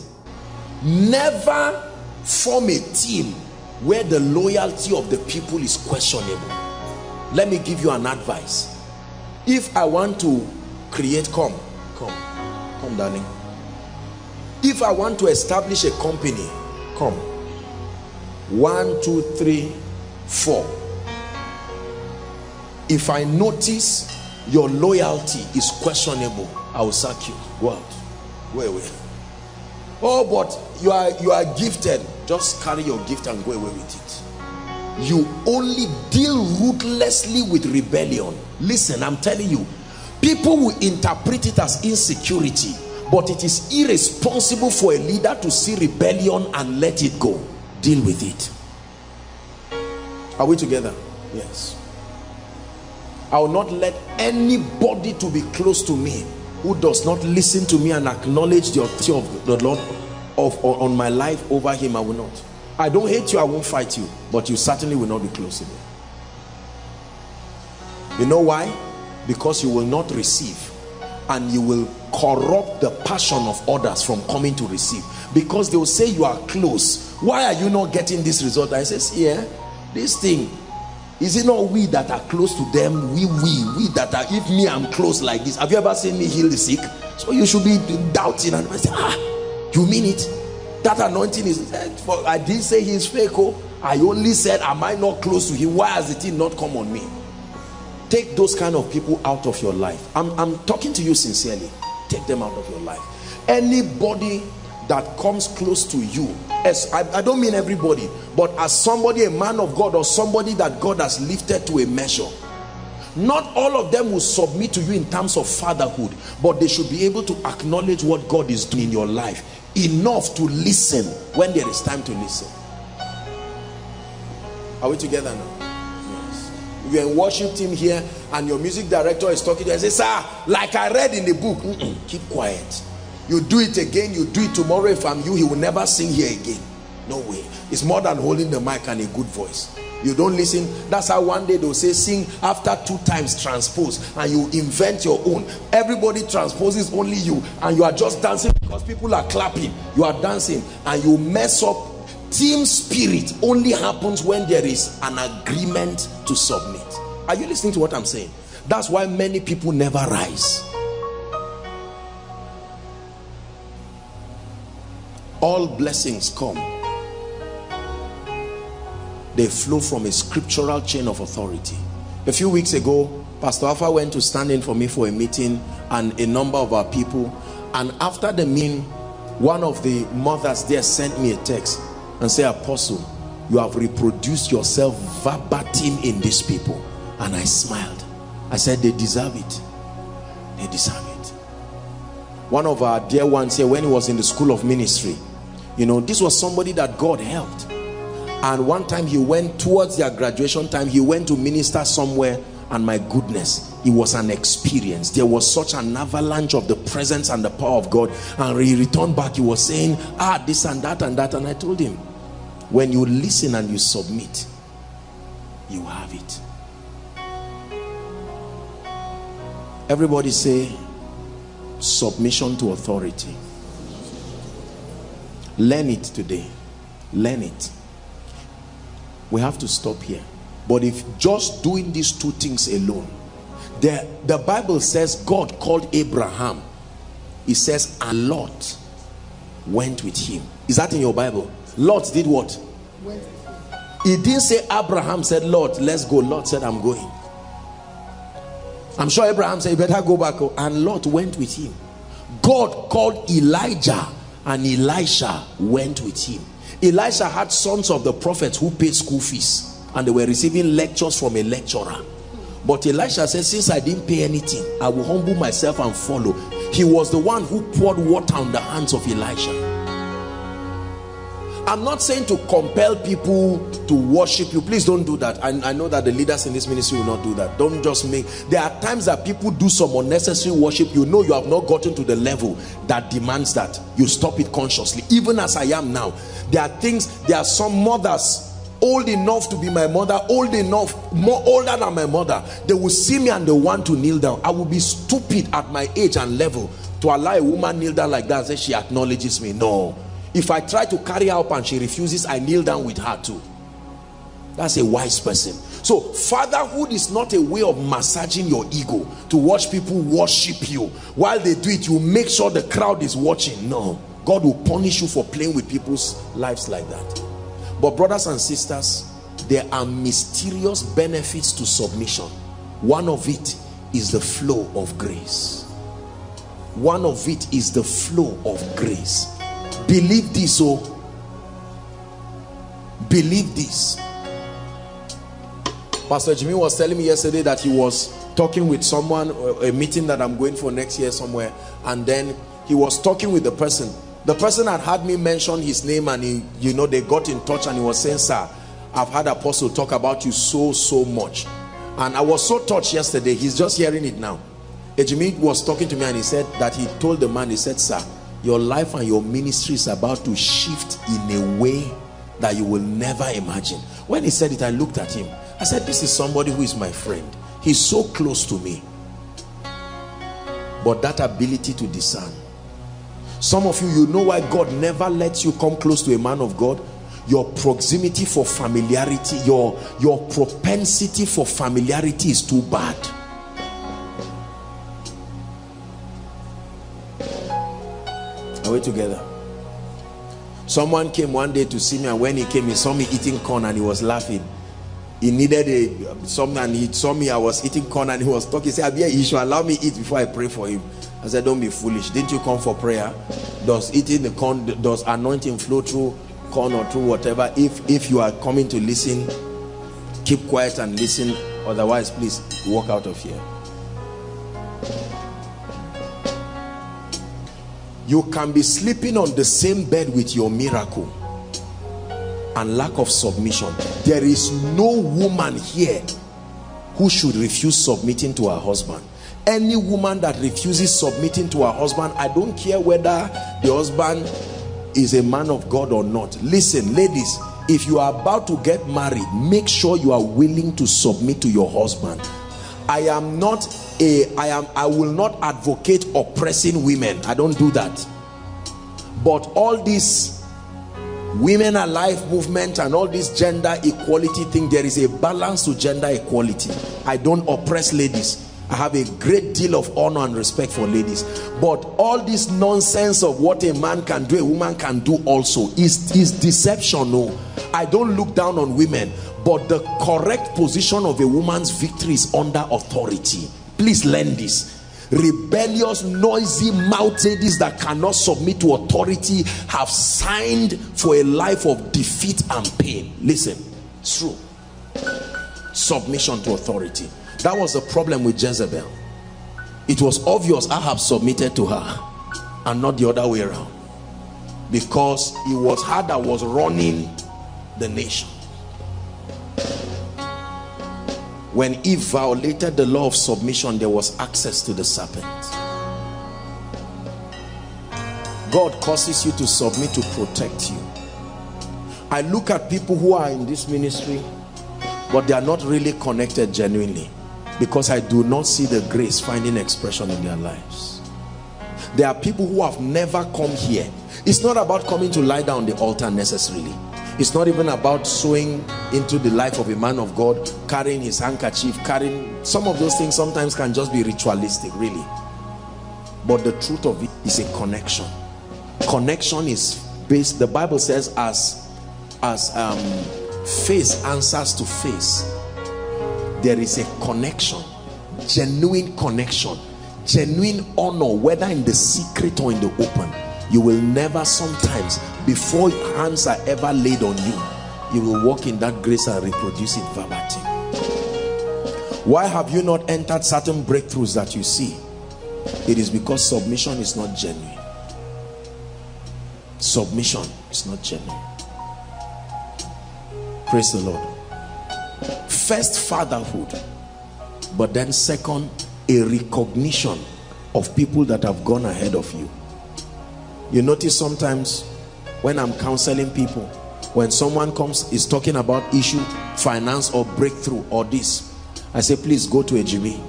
never form a team where the loyalty of the people is questionable. Let me give you an advice. If I want to create, come darling. If I want to establish a company, come. 1, 2, 3, 4. If I notice your loyalty is questionable, I will sack you. Go out. Go away. Oh, but you are gifted. Just carry your gift and go away with it. You only deal ruthlessly with rebellion. Listen, I'm telling you, people will interpret it as insecurity, but it is irresponsible for a leader to see rebellion and let it go. Deal with it. Are we together? Yes. I will not let anybody to be close to me who does not listen to me and acknowledge the authority of the Lord on my life over him. I will not. I don't hate you, I won't fight you, but you certainly will not be close to me. You know why? Because you will not receive, and you will corrupt the passion of others from coming to receive, because they will say you are close. Why are you not getting this result? I says, yeah, this thing, is it not we that are close to them? We that are, if me I'm close like this, have you ever seen me heal the sick? So you should be doubting. And I say, ah, you mean it? That anointing is, I didn't say he's fake. Oh, I only said, am I not close to him? Why has the thing not come on me? Take those kind of people out of your life. I'm talking to you sincerely. Take them out of your life. Anybody that comes close to you, as I don't mean everybody, but as somebody, a man of God, or somebody that God has lifted to a measure, not all of them will submit to you in terms of fatherhood, but they should be able to acknowledge what God is doing in your life enough to listen when there is time to listen. Are we together now? Yes. If you're in worship team here and your music director is talking to you and says, sir, like I read in the book, keep quiet. You do it again, you do it tomorrow. If I'm you, he will never sing here again. No way. It's more than holding the mic and a good voice. You don't listen. That's how one day they'll say, sing after 2 times transpose, and you invent your own. Everybody transposes, only you. And you are just dancing because people are clapping. You are dancing and you mess up. Team spirit only happens when there is an agreement to submit. Are you listening to what I'm saying? That's why many people never rise. All blessings come. They flow from a scriptural chain of authority. A few weeks ago, Pastor Alpha went to stand in for me for a meeting and a number of our people. And after the meeting, one of the mothers there sent me a text and said, Apostle, you have reproduced yourself verbatim in these people. And I smiled. I said, they deserve it. They deserve it. One of our dear ones here, when he was in the school of ministry, you know, this was somebody that God helped. And one time he went towards their graduation time, he went to minister somewhere, and my goodness, it was an experience. There was such an avalanche of the presence and the power of God. And he returned back, he was saying, ah, this and that and that. And I told him, when you listen and you submit, you have it. Everybody say, submission to authority. Learn it today. Learn it. We have to stop here. But if just doing these 2 things alone, the Bible says God called Abraham. It says, and Lot went with him. Is that in your Bible? Lot did what? Went. It didn't say Abraham said, Lot, let's go. Lot said, I'm going. I'm sure Abraham said, you better go back. And Lot went with him. God called Elijah, and Elisha went with him. Elisha had sons of the prophets who paid school fees, and they were receiving lectures from a lecturer. But Elisha said, since I didn't pay anything, I will humble myself and follow. He was the one who poured water on the hands of Elijah. I'm not saying to compel people to worship you. Please don't do that. I know that the leaders in this ministry will not do that. Don't just make... There are times that people do some unnecessary worship. You know you have not gotten to the level that demands that. You stop it consciously. Even as I am now. There are things... There are some mothers... old enough to be my mother, old enough, more older than my mother, they will see me and they want to kneel down. I will be stupid at my age and level to allow a woman kneel down like that and say she acknowledges me. No. If I try to carry her up and she refuses, I kneel down with her too. That's a wise person. So fatherhood is not a way of massaging your ego to watch people worship you. While they do it, you make sure the crowd is watching. No. God will punish you for playing with people's lives like that. But brothers and sisters, there are mysterious benefits to submission. One of it is the flow of grace. One of it is the flow of grace. Believe this, oh. Believe this. Pastor Jimmy was telling me yesterday that he was talking with someone, a meeting that I'm going for next year somewhere, and then he was talking with the person. The person had had me mention his name, and he, you know, they got in touch and he was saying, sir, I've had Apostle talk about you so much. And I was so touched yesterday. He's just hearing it now. Ejimi was talking to me and he said that he told the man, he said, sir, your life and your ministry is about to shift in a way that you will never imagine. When he said it, I looked at him. I said, this is somebody who is my friend. He's so close to me. But that ability to discern. Some of you, you know why God never lets you come close to a man of God. Your proximity for familiarity, your propensity for familiarity is too bad. Are we together? Someone came one day to see me, and when he came, he saw me eating corn and he was laughing. He needed something and he saw me, I was eating corn and he was talking. He said, Abia, you should allow me eat before I pray for him. I said, don't be foolish. Didn't you come for prayer? Does eating the corn, does anointing flow through corn or through whatever? If you are coming to listen, keep quiet and listen. Otherwise, please walk out of here. You can be sleeping on the same bed with your miracle. And lack of submission. There is no woman here who should refuse submitting to her husband. Any woman that refuses submitting to her husband, I don't care whether the husband is a man of God or not. Listen, ladies, if you are about to get married, make sure you are willing to submit to your husband. I will not advocate oppressing women. I don't do that. But all this Women Alive movement and all this gender equality thing, there is a balance to gender equality. I don't oppress ladies. I have a great deal of honor and respect for ladies. But all this nonsense of what a man can do, a woman can do also is deception. No, I don't look down on women, but the correct position of a woman's victory is under authority. Please learn this. Rebellious, noisy mouth ladies that cannot submit to authority have signed for a life of defeat and pain. Listen, it's true. Submission to authority. That was the problem with Jezebel. It was obvious I have submitted to her and not the other way around, because it was her that was running the nation. When Eve violated the law of submission, there was access to the serpent. God causes you to submit to protect you. I look at people who are in this ministry, but they are not really connected genuinely, because I do not see the grace finding expression in their lives. There are people who have never come here. It's not about coming to lie down the altar necessarily. It's not even about sowing into the life of a man of God, carrying his handkerchief, carrying some of those things. Sometimes can just be ritualistic, really. But the truth of it is a connection. Connection is based, the Bible says, as face answers to face. There is a connection, genuine connection, genuine honor, whether in the secret or in the open. You will never, sometimes, before hands are ever laid on you, you will walk in that grace and reproduce it verbatim. Why have you not entered certain breakthroughs that you see? It is because submission is not genuine. Submission is not genuine. Praise the Lord. First, fatherhood, but then second, a recognition of people that have gone ahead of you. You notice sometimes when I'm counseling people, when someone comes is talking about issue, finance or breakthrough or this, I say, please go to Ejimi.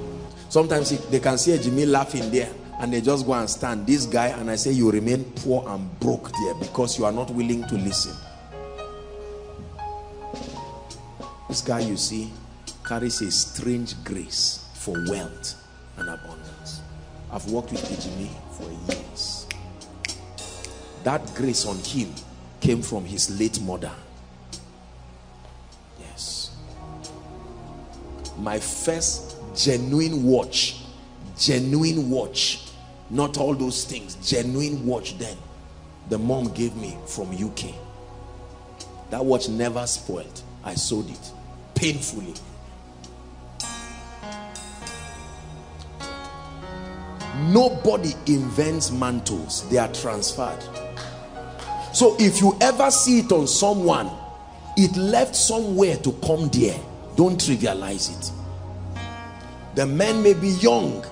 Sometimes they can see Ejimi laughing there and they just go and stand this guy, and I say, you remain poor and broke there because you are not willing to listen. This guy you see carries a strange grace for wealth and abundance. I've worked with Ejimi for years. That grace on him came from his late mother. Yes. My first genuine watch, not all those things, genuine watch then, the mom gave me from UK. That watch never spoiled. I sold it painfully. Nobody invents mantles, they are transferred. So if you ever see it on someone, it left somewhere to come there. Don't trivialize it. The men may be young,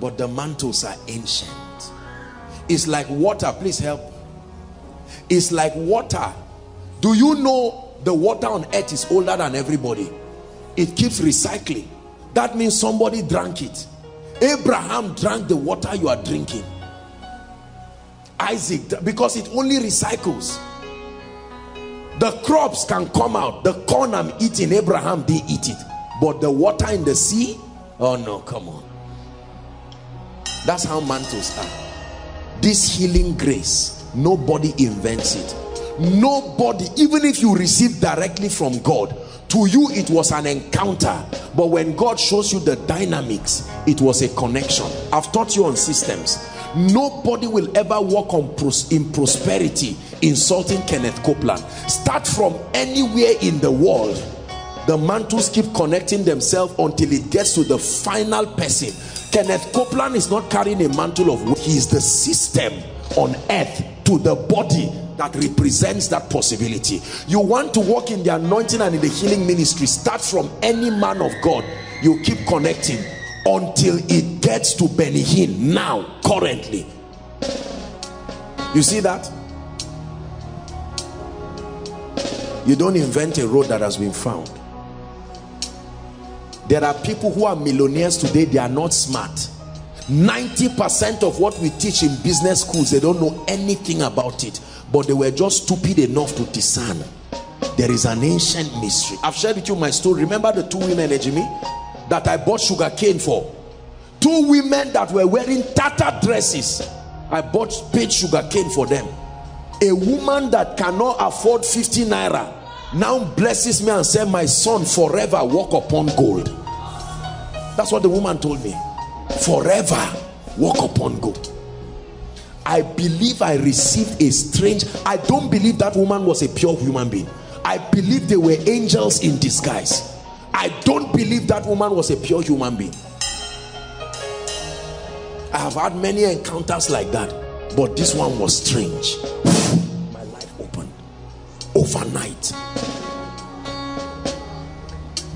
but the mantles are ancient. It's like water. Please help. It's like water. Do you know the water on earth is older than everybody? It keeps recycling. That means somebody drank it. Abraham drank the water you are drinking. Isaac, because it only recycles. The crops can come out. The corn I'm eating, Abraham didn't eat it. But the water in the sea, oh no, come on. That's how mantles are. This healing grace, nobody invents it. Nobody, even if you receive directly from God, to you it was an encounter. But when God shows you the dynamics, it was a connection. I've taught you on systems. Nobody will ever walk on in prosperity insulting Kenneth Copeland. Start from anywhere in the world. The mantles keep connecting themselves until it gets to the final person. Kenneth Copeland is not carrying a mantle of wealth. He is the system on earth to the body that represents that possibility. You want to walk in the anointing and in the healing ministry, start from any man of God. You keep connecting until it gets to Benny Hinn now, currently. You see that? You don't invent a road that has been found. There are people who are millionaires today, they are not smart. 90% of what we teach in business schools, they don't know anything about it, but they were just stupid enough to discern. There is an ancient mystery. I've shared with you my story. Remember the two women, Ejimi, that I bought sugar cane for? Two women that were wearing tattered dresses. I bought paid sugar cane for them. A woman that cannot afford 50 naira now blesses me and says, my son, forever walk upon gold. That's what the woman told me. Forever walk upon gold. I believe I received a strange, I don't believe that woman was a pure human being. I believe they were angels in disguise. I don't believe that woman was a pure human being. I have had many encounters like that, but this one was strange. My life opened overnight.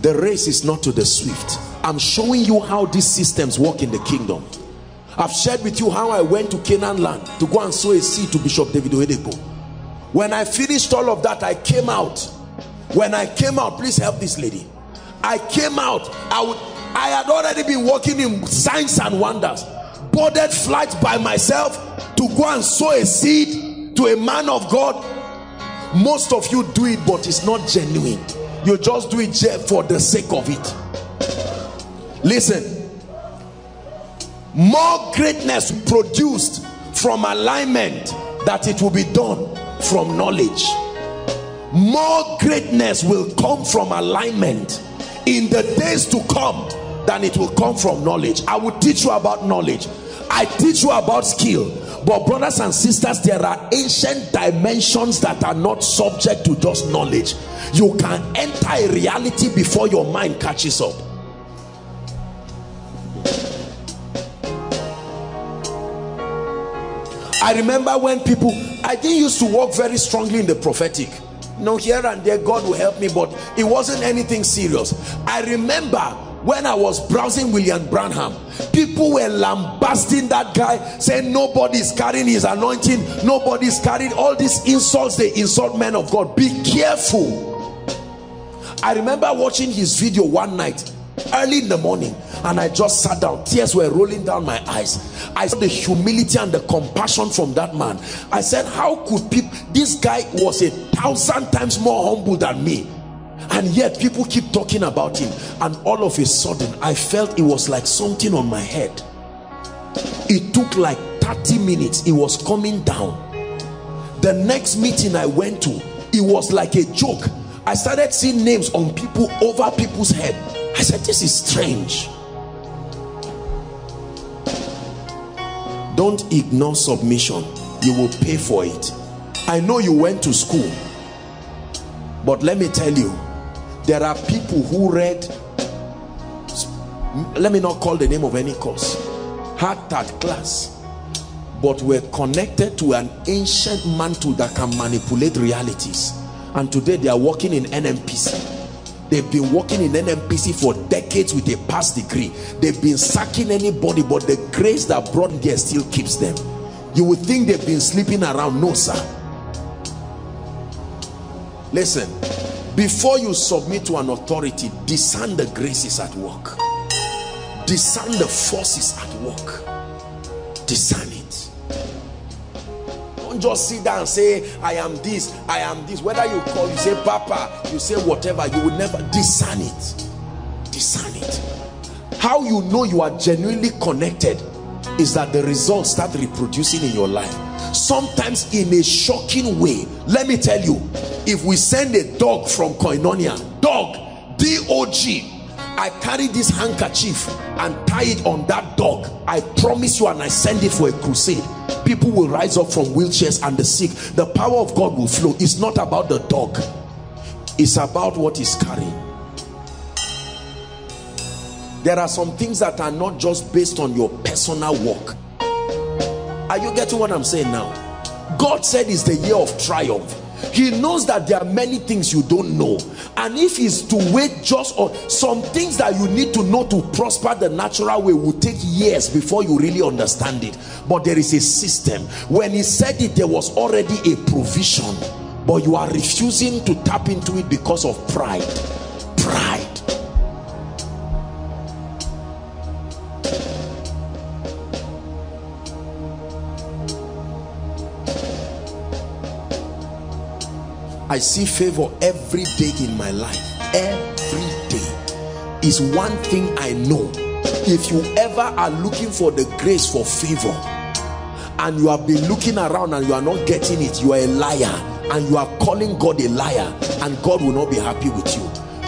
The race is not to the swift. I'm showing you how these systems work in the kingdom. I've shared with you how I went to Canaan land to go and sow a seed to Bishop David Oyedepo. When I finished all of that, I came out. When I came out, please help this lady. I came out. I had already been working in signs and wonders. Boarded flight by myself to go and sow a seed to a man of God. Most of you do it, but it's not genuine. You just do it for the sake of it. Listen. More greatness produced from alignment that it will be done from knowledge. More greatness will come from alignment in the days to come than it will come from knowledge. I will teach you about knowledge. I teach you about skill. But brothers and sisters, there are ancient dimensions that are not subject to just knowledge. You can enter a reality before your mind catches up. I remember when people, I didn't used to walk very strongly in the prophetic. No, here and there God will help me, but it wasn't anything serious. I remember when I was browsing William Branham, people were lambasting that guy, saying nobody's carrying his anointing, nobody's carrying all these insults. They insult men of God. Be careful. I remember watching his video one night early in the morning, and I just sat down. Tears were rolling down my eyes. I saw the humility and the compassion from that man. I said, how could people, this guy was 1,000 times more humble than me, and yet people keep talking about him. And all of a sudden I felt it was like something on my head. It took like 30 minutes. It was coming down. The next meeting I went to, it was like a joke. I started seeing names on people, over people's head. I said, this is strange. Don't ignore submission. You will pay for it. I know you went to school, but let me tell you, there are people who read, let me not call the name of any course, had that class, but were connected to an ancient mantle that can manipulate realities. And today they are working in NMPC. They've been working in NMPC for decades with a past degree. They've been sacking anybody, but the grace that brought them there still keeps them. You would think they've been sleeping around. No, sir. Listen, before you submit to an authority, discern the graces at work. Discern the forces at work. Discern it. Don't just sit down and say, I am this, I am this. Whether you call, you say Papa, you say whatever, you will never discern it. Discern it. How you know you are genuinely connected is that the results start reproducing in your life, sometimes in a shocking way. Let me tell you, if we send a dog from Koinonia, dog, D-O-G, I carry this handkerchief and tie it on that dog, I promise you, and I send it for a crusade, people will rise up from wheelchairs and the sick. The power of God will flow. It's not about the dog, it's about what is carrying. There are some things that are not just based on your personal work. Are you getting what I'm saying now? God said it's the year of triumph. He knows that there are many things you don't know, and if he's to wait just on some things that you need to know to prosper the natural way, will take years before you really understand it. But there is a system. When he said it, there was already a provision, but you are refusing to tap into it because of pride. Pride. I see favor every day in my life. Every day is one thing I know. If you ever are looking for the grace for favor and you have been looking around and you are not getting it, you are a liar, and you are calling God a liar, and God will not be happy with you,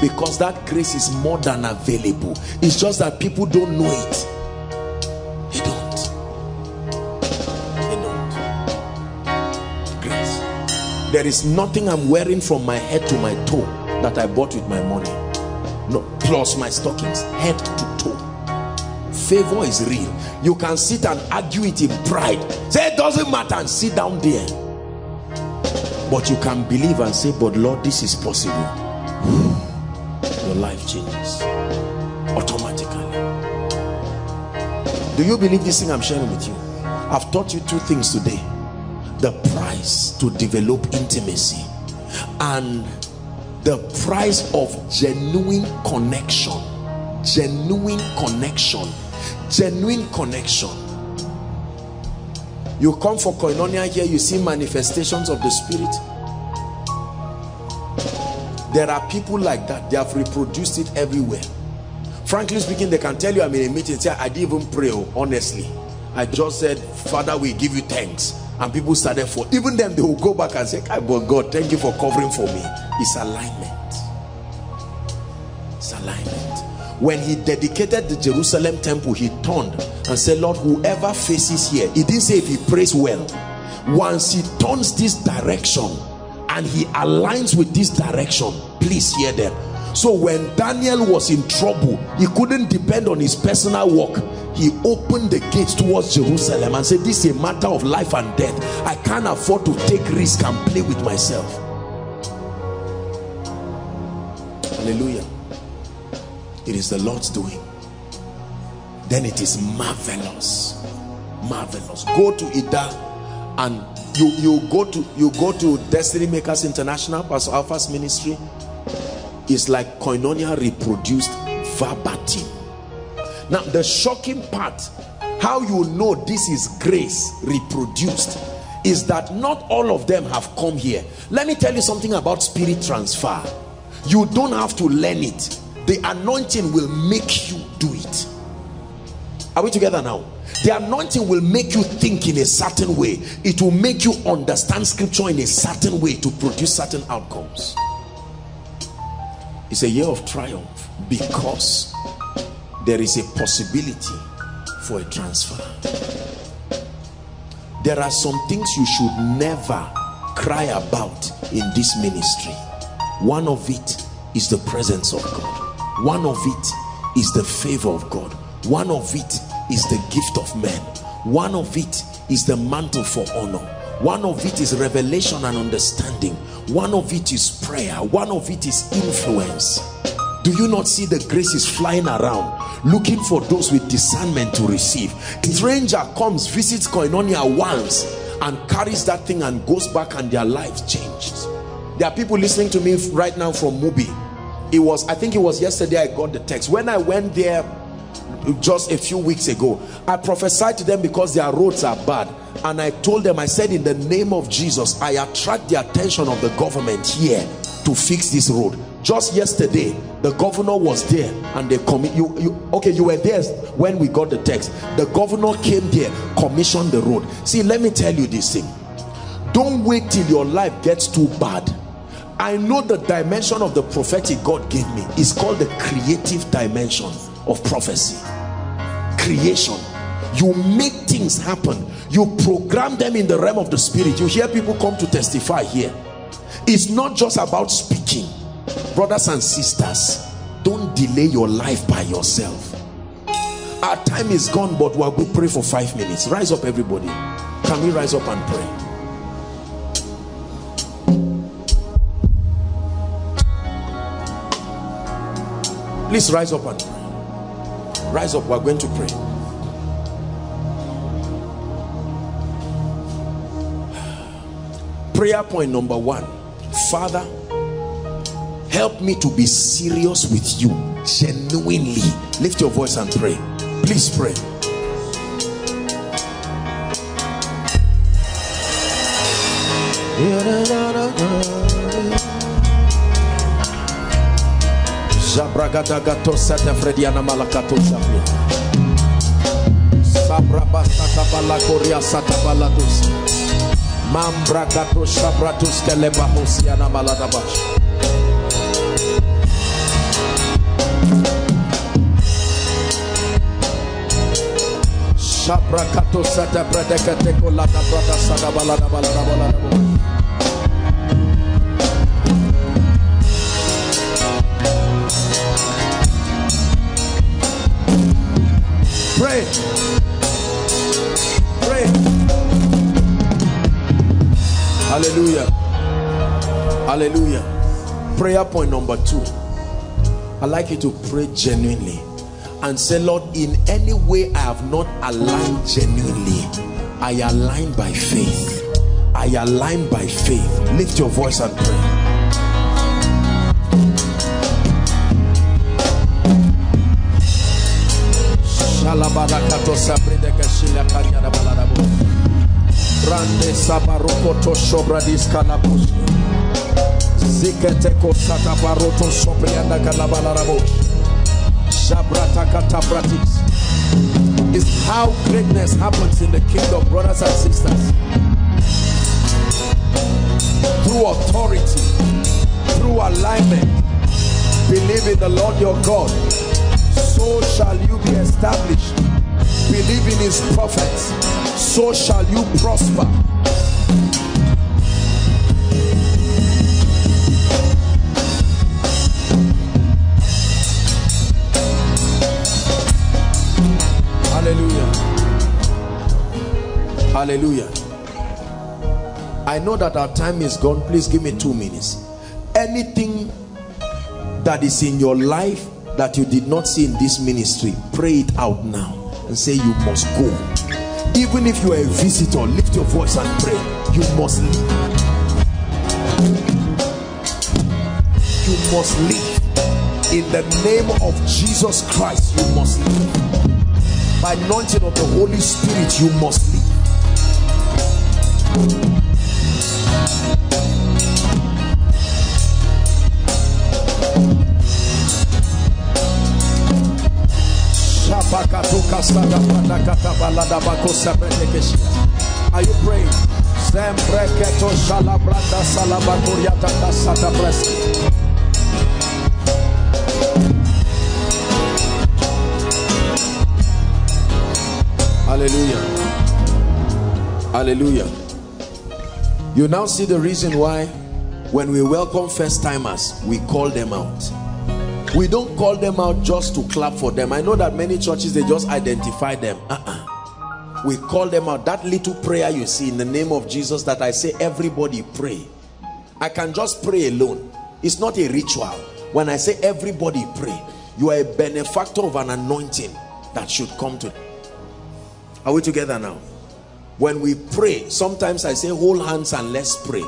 because that grace is more than available. It's just that people don't know it. There is nothing I'm wearing from my head to my toe that I bought with my money. No, plus my stockings, head to toe. Favor is real. You can sit and argue it in pride. Say it doesn't matter and sit down there. But you can believe and say, but Lord, this is possible. Your life changes automatically. Do you believe this thing I'm sharing with you? I've taught you two things today. The price to develop intimacy and the price of genuine connection. Genuine connection. Genuine connection. You come for Koinonia here, you see manifestations of the Spirit. There are people like that. They have reproduced it everywhere. Frankly speaking, they can tell you, I'm in a meeting, say, I didn't even pray, honestly. I just said, Father, we give you thanks. And people started for, even then they will go back and say, but God, thank you for covering for me. It's alignment. It's alignment. When he dedicated the Jerusalem temple, he turned and said, Lord, whoever faces here, he didn't say if he prays well. Once he turns this direction and he aligns with this direction, please hear them. So when Daniel was in trouble, he couldn't depend on his personal work. he opened the gates towards Jerusalem and said, this is a matter of life and death. I can't afford to take risk and play with myself. Hallelujah. It is the Lord's doing. Then it is marvelous. Marvelous. Go to Ida and you go to Destiny Makers International, Pastor Alpha's ministry. It's like Koinonia reproduced verbatim. Now the shocking part, how you know this is grace reproduced, is that not all of them have come here. Let me tell you something about spirit transfer. You don't have to learn it. The anointing will make you do it. Are we together now? The anointing will make you think in a certain way. It will make you understand scripture in a certain way to produce certain outcomes. It's a year of triumph because there is a possibility for a transfer. There are some things you should never cry about in this ministry. One of it is the presence of God. One of it is the favor of God. One of it is the gift of men. One of it is the mantle for honor. One of it is revelation and understanding. One of it is prayer. One of it is influence. Do you not see the graces flying around, looking for those with discernment to receive? A stranger comes, visits Koinonia once and carries that thing and goes back and their lives changes. There are people listening to me right now from Mubi. It was, I think it was yesterday I got the text. When I went there just a few weeks ago, I prophesied to them because their roads are bad. And I told them, I said, in the name of Jesus, I attract the attention of the government here to fix this road. Just yesterday, the governor was there and they you were there when we got the text. The governor came there, commissioned the road. See, let me tell you this thing. Don't wait till your life gets too bad. I know the dimension of the prophetic God gave me. It's called the creative dimension of prophecy. Creation. You make things happen. You program them in the realm of the spirit. You hear people come to testify here. It's not just about speaking. Brothers and sisters, don't delay your life by yourself. Our time is gone, but we're going to pray for 5 minutes. Rise up, everybody. Can we rise up and pray? Please rise up and pray. Rise up, we're going to pray. Prayer point number one. Father, help me to be serious with you, genuinely. Lift your voice and pray. Please pray. Pray. Hallelujah. Hallelujah. Prayer point number two. I'd like you to pray genuinely and say, Lord, in any way I have not aligned genuinely, I align by faith. I align by faith. Lift your voice and pray. It's how greatness happens in the kingdom, brothers and sisters. Through authority, through alignment, believe in the Lord your God. So shall you be established. Believe in his prophets. So shall you prosper. Hallelujah. I know that our time is gone. Please give me 2 minutes. Anything that is in your life that you did not see in this ministry, pray it out now and say, you must go. Even if you are a visitor, lift your voice and pray. You must leave. You must leave. In the name of Jesus Christ, you must leave. By anointing of the Holy Spirit, you must leave. Are you praying? Hallelujah. Hallelujah. You now see the reason why when we welcome first timers, we call them out. We don't call them out just to clap for them. I know that many churches, they just identify them. We call them out. That little prayer you see in the name of Jesus that I say, everybody pray. I can just pray alone. It's not a ritual. When I say everybody pray, you are a benefactor of an anointing that should come to. Are we together now? When we pray, sometimes I say, hold hands and let's pray.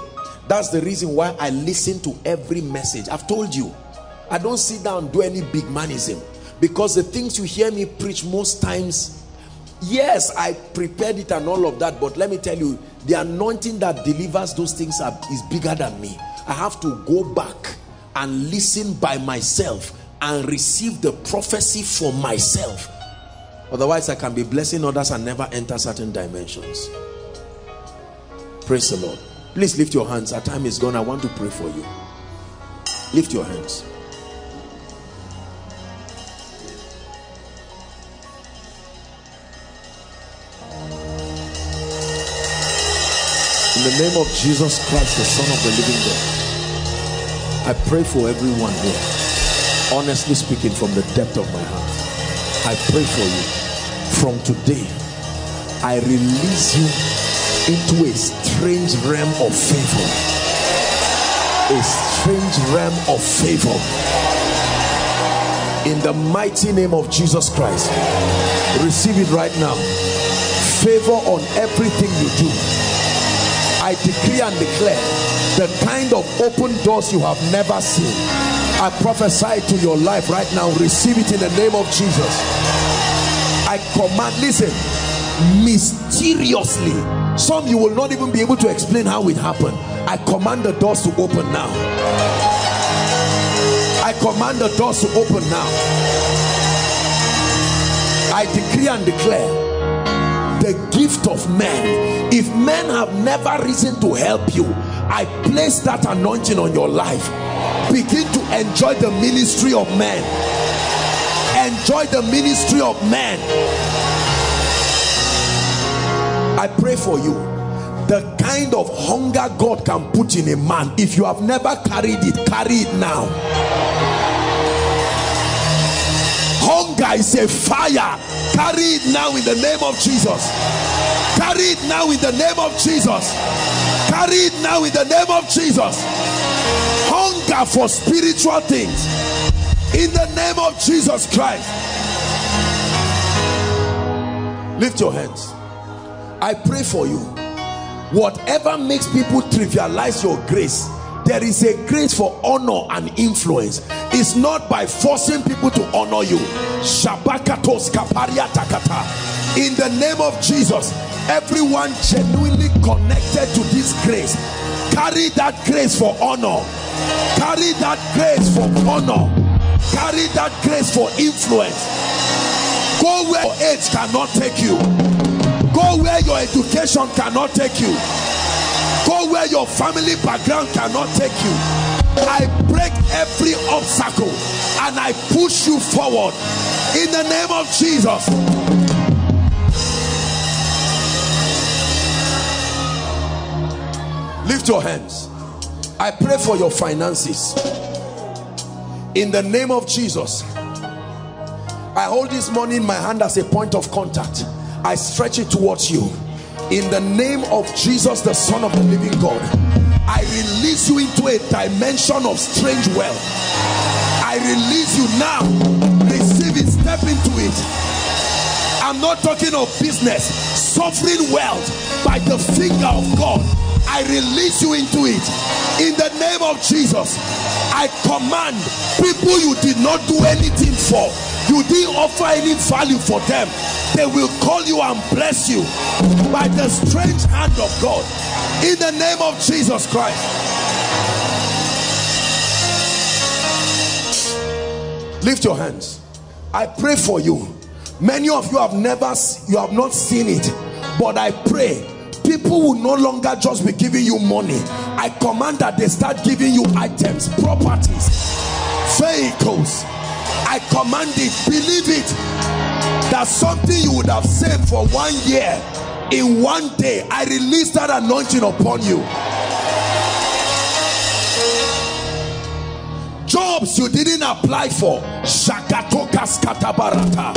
That's the reason why I listen to every message. I've told you, I don't sit down and do any big manism, because the things you hear me preach most times, yes, I prepared it and all of that, but let me tell you, the anointing that delivers those things is bigger than me. I have to go back and listen by myself and receive the prophecy for myself. Otherwise, I can be blessing others and never enter certain dimensions. Praise the Lord. Please lift your hands. Our time is gone. I want to pray for you. Lift your hands. In the name of Jesus Christ, the Son of the living God, I pray for everyone here, honestly speaking, from the depth of my heart. I pray for you. From today, I release you into a strange realm of favor. A strange realm of favor. In the mighty name of Jesus Christ, receive it right now. Favor on everything you do. I decree and declare the kind of open doors you have never seen. I prophesy to your life right now. Receive it in the name of Jesus. I command, listen, mysteriously, some you will not even be able to explain how it happened. I command the doors to open now. I command the doors to open now. I decree and declare the gift of men. If men have never risen to help you, I place that anointing on your life. Begin to enjoy the ministry of men. Enjoy the ministry of men. I pray for you, the kind of hunger God can put in a man, if you have never carried it, carry it now. Hunger is a fire. Carry it now in the name of Jesus. Carry it now in the name of Jesus. Carry it now in the name of Jesus. Hunger for spiritual things. In the name of Jesus Christ. Lift your hands. I pray for you. Whatever makes people trivialize your grace, there is a grace for honor and influence. It's not by forcing people to honor you. In the name of Jesus, everyone genuinely connected to this grace, carry that grace for honor. Carry that grace for honor. Carry that grace for influence. Go where your age cannot take you. Go where your education cannot take you. Go where your family background cannot take you. I break every obstacle and I push you forward in the name of Jesus. Lift your hands. I pray for your finances. In the name of Jesus, I hold this money in my hand as a point of contact. I stretch it towards you. In the name of Jesus, the Son of the living God, I release you into a dimension of strange wealth. I release you now. Receive it. Step into it. I'm not talking of business. Sovereign wealth by the finger of God. I release you into it. In the name of Jesus, I command people you did not do anything for, you didn't offer any value for them, they will call you and bless you by the strange hand of God. In the name of Jesus Christ. Lift your hands. I pray for you. Many of you have not seen it, but I pray people will no longer just be giving you money. I command that they start giving you items, properties, vehicles. I command it. Believe it, that something you would have saved for 1 year, in 1 day, I release that anointing upon you. Jobs you didn't apply for, shakatokas katabarata.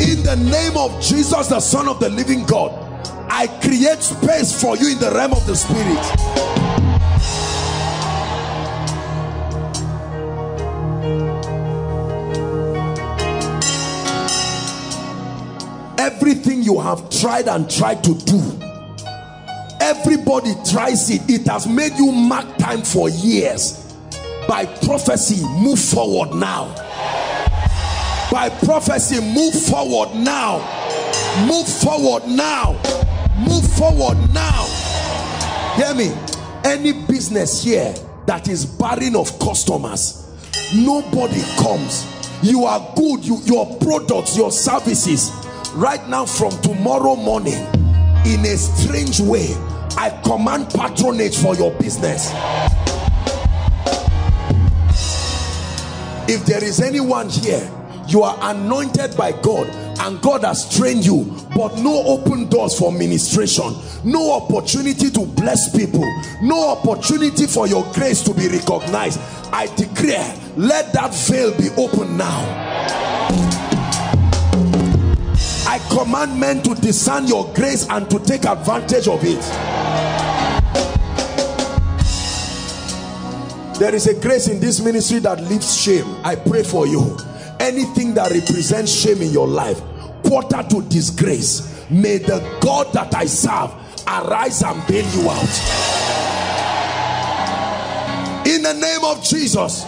In the name of Jesus, the Son of the living God, I create space for you in the realm of the spirit. Everything you have tried to do, everybody tries it. It has made you mark time for years. By prophecy, move forward now. By prophecy, move forward now. Move forward now. Move forward now. Hear me. Any business here that is barren of customers, nobody comes. You are good. Your products, your services, right now from tomorrow morning, in a strange way, I command patronage for your business. If there is anyone here, you are anointed by God and God has trained you, but no open doors for ministration, no opportunity to bless people, no opportunity for your grace to be recognized, I declare, let that veil be open now. I command men to discern your grace and to take advantage of it. There is a grace in this ministry that lifts shame. I pray for you. Anything that represents shame in your life, quarter to disgrace, may the God that I serve arise and bail you out. In the name of Jesus.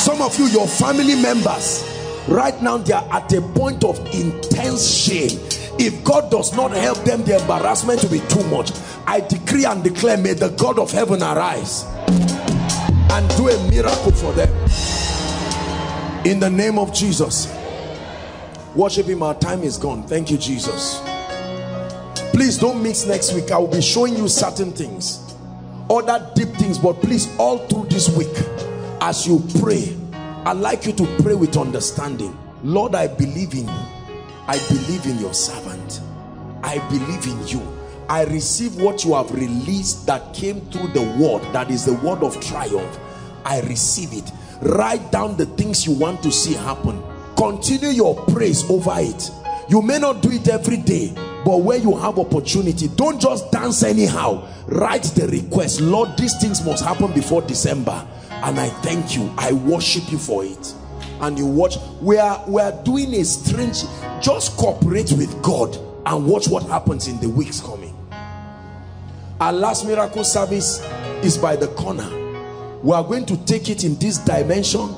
Some of you, your family members, right now they are at a point of intense shame. If God does not help them, the embarrassment will be too much. I decree and declare, may the God of heaven arise and do a miracle for them. In the name of Jesus. Worship him. Our time is gone. Thank you, Jesus. Please don't miss next week. I will be showing you certain things, other deep things, but please, all through this week, as you pray, I'd like you to pray with understanding. Lord, I believe in you. I believe in your servant. I believe in you. I receive what you have released that came through the word, that is the word of triumph. I receive it. Write down the things you want to see happen. Continue your praise over it. You may not do it every day, but where you have opportunity, don't just dance anyhow. Write the request. Lord, these things must happen before December, and I thank you. I worship you for it. And you watch. We are doing a strange. Just cooperate with God and watch what happens in the weeks coming. Our last miracle service is by the corner. We are going to take it in this dimension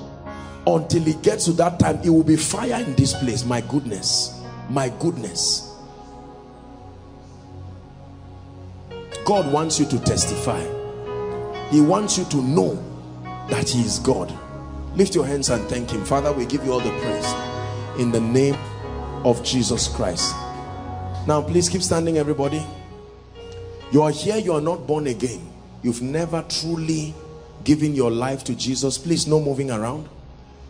until it gets to that time. It will be fire in this place. My goodness. My goodness. God wants you to testify. He wants you to know that he is God. Lift your hands and thank him. Father, we give you all the praise in the name of Jesus Christ. Now, please keep standing, everybody. You are here. You are not born again. You've never truly giving your life to Jesus. Please, no moving around.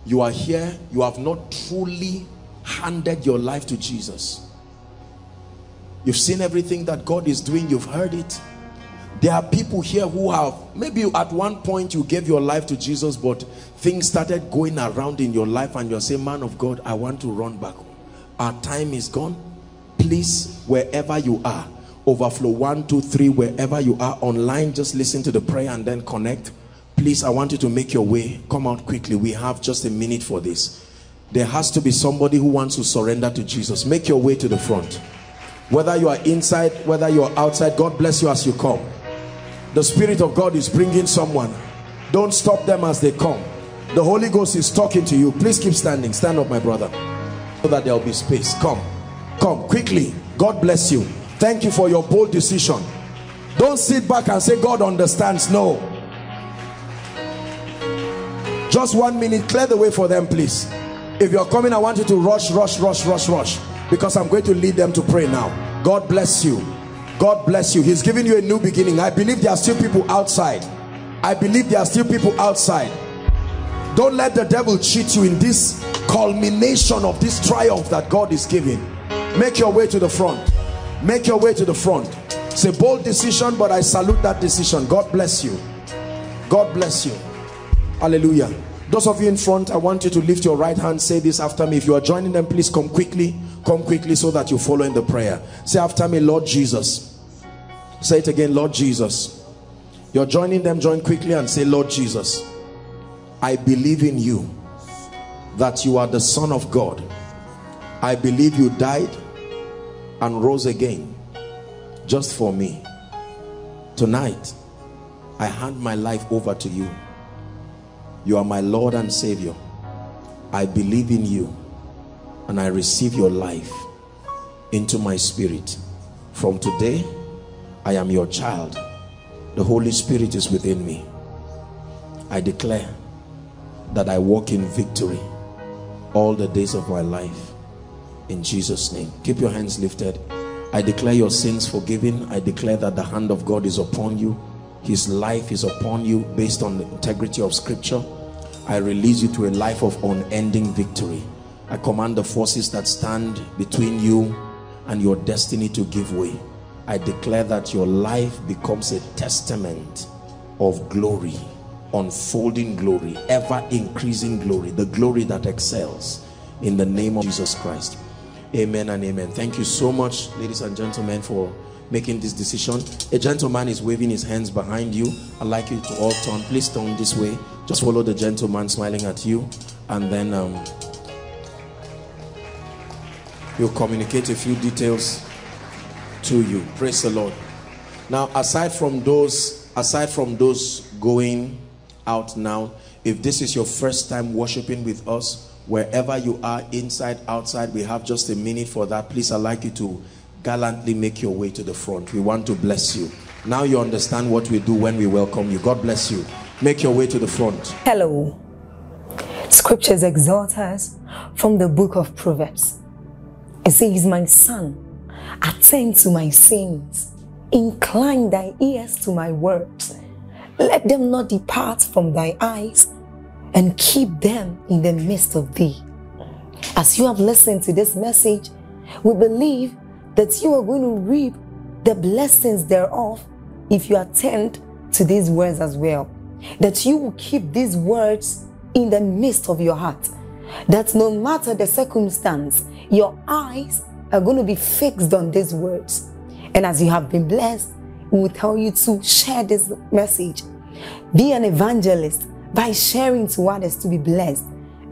You are here. You have not truly handed your life to Jesus. You've seen everything that God is doing. You've heard it. There are people here who have, maybe at one point you gave your life to Jesus, but things started going around in your life and you're saying, man of God, I want to run back home. Our time is gone. Please, wherever you are, overflow. 1, 2, 3, wherever you are online, just listen to the prayer and then connect. Please, I want you to make your way. Come out quickly. We have just a minute for this. There has to be somebody who wants to surrender to Jesus. Make your way to the front. Whether you are inside, whether you are outside, God bless you as you come. The Spirit of God is bringing someone. Don't stop them as they come. The Holy Ghost is talking to you. Please keep standing. Stand up, my brother, so that there will be space. Come. Come quickly. God bless you. Thank you for your bold decision. Don't sit back and say, God understands. No. Just 1 minute. Clear the way for them, please. If you're coming, I want you to rush, because I'm going to lead them to pray now. God bless you. God bless you. He's giving you a new beginning. I believe there are still people outside. I believe there are still people outside. Don't let the devil cheat you in this culmination of this triumph that God is giving. Make your way to the front. Make your way to the front. It's a bold decision, but I salute that decision. God bless you. God bless you. Hallelujah. Those of you in front, I want you to lift your right hand. Say this after me. If you are joining them, please come quickly. Come quickly so that you follow in the prayer. Say after me, Lord Jesus. Say it again, Lord Jesus. You're joining them, join quickly and say, Lord Jesus, I believe in you, that you are the Son of God. I believe you died and rose again just for me. Tonight, I hand my life over to you. You are my Lord and Savior. I believe in you, and I receive your life into my spirit. From today, I am your child. The Holy Spirit is within me. I declare that I walk in victory all the days of my life. In Jesus' name. Keep your hands lifted. I declare your sins forgiven. I declare that the hand of God is upon you. His life is upon you based on the integrity of Scripture. I release you to a life of unending victory. I command the forces that stand between you and your destiny to give way. I declare that your life becomes a testament of glory, unfolding glory, ever increasing glory, the glory that excels, in the name of Jesus Christ. Amen and amen. Thank you so much, ladies and gentlemen, for making this decision. A gentleman is waving his hands behind you. I'd like you to all turn. Please turn this way. Just follow the gentleman smiling at you, and then he'll communicate a few details to you. Praise the Lord. Now, aside from those going out now, if this is your first time worshiping with us, wherever you are, inside, outside, we have just a minute for that. Please, I'd like you to gallantly make your way to the front. We want to bless you. Now you understand what we do when we welcome you. God bless you. Make your way to the front. Hello. Scriptures exhort us from the book of Proverbs. It says, my son, attend to my sins, incline thy ears to my words, let them not depart from thy eyes, and keep them in the midst of thee. As you have listened to this message, we believe that you are going to reap the blessings thereof if you attend to these words as well. That you will keep these words in the midst of your heart. That no matter the circumstance, your eyes are going to be fixed on these words. And as you have been blessed, we will tell you to share this message. Be an evangelist by sharing to others to be blessed.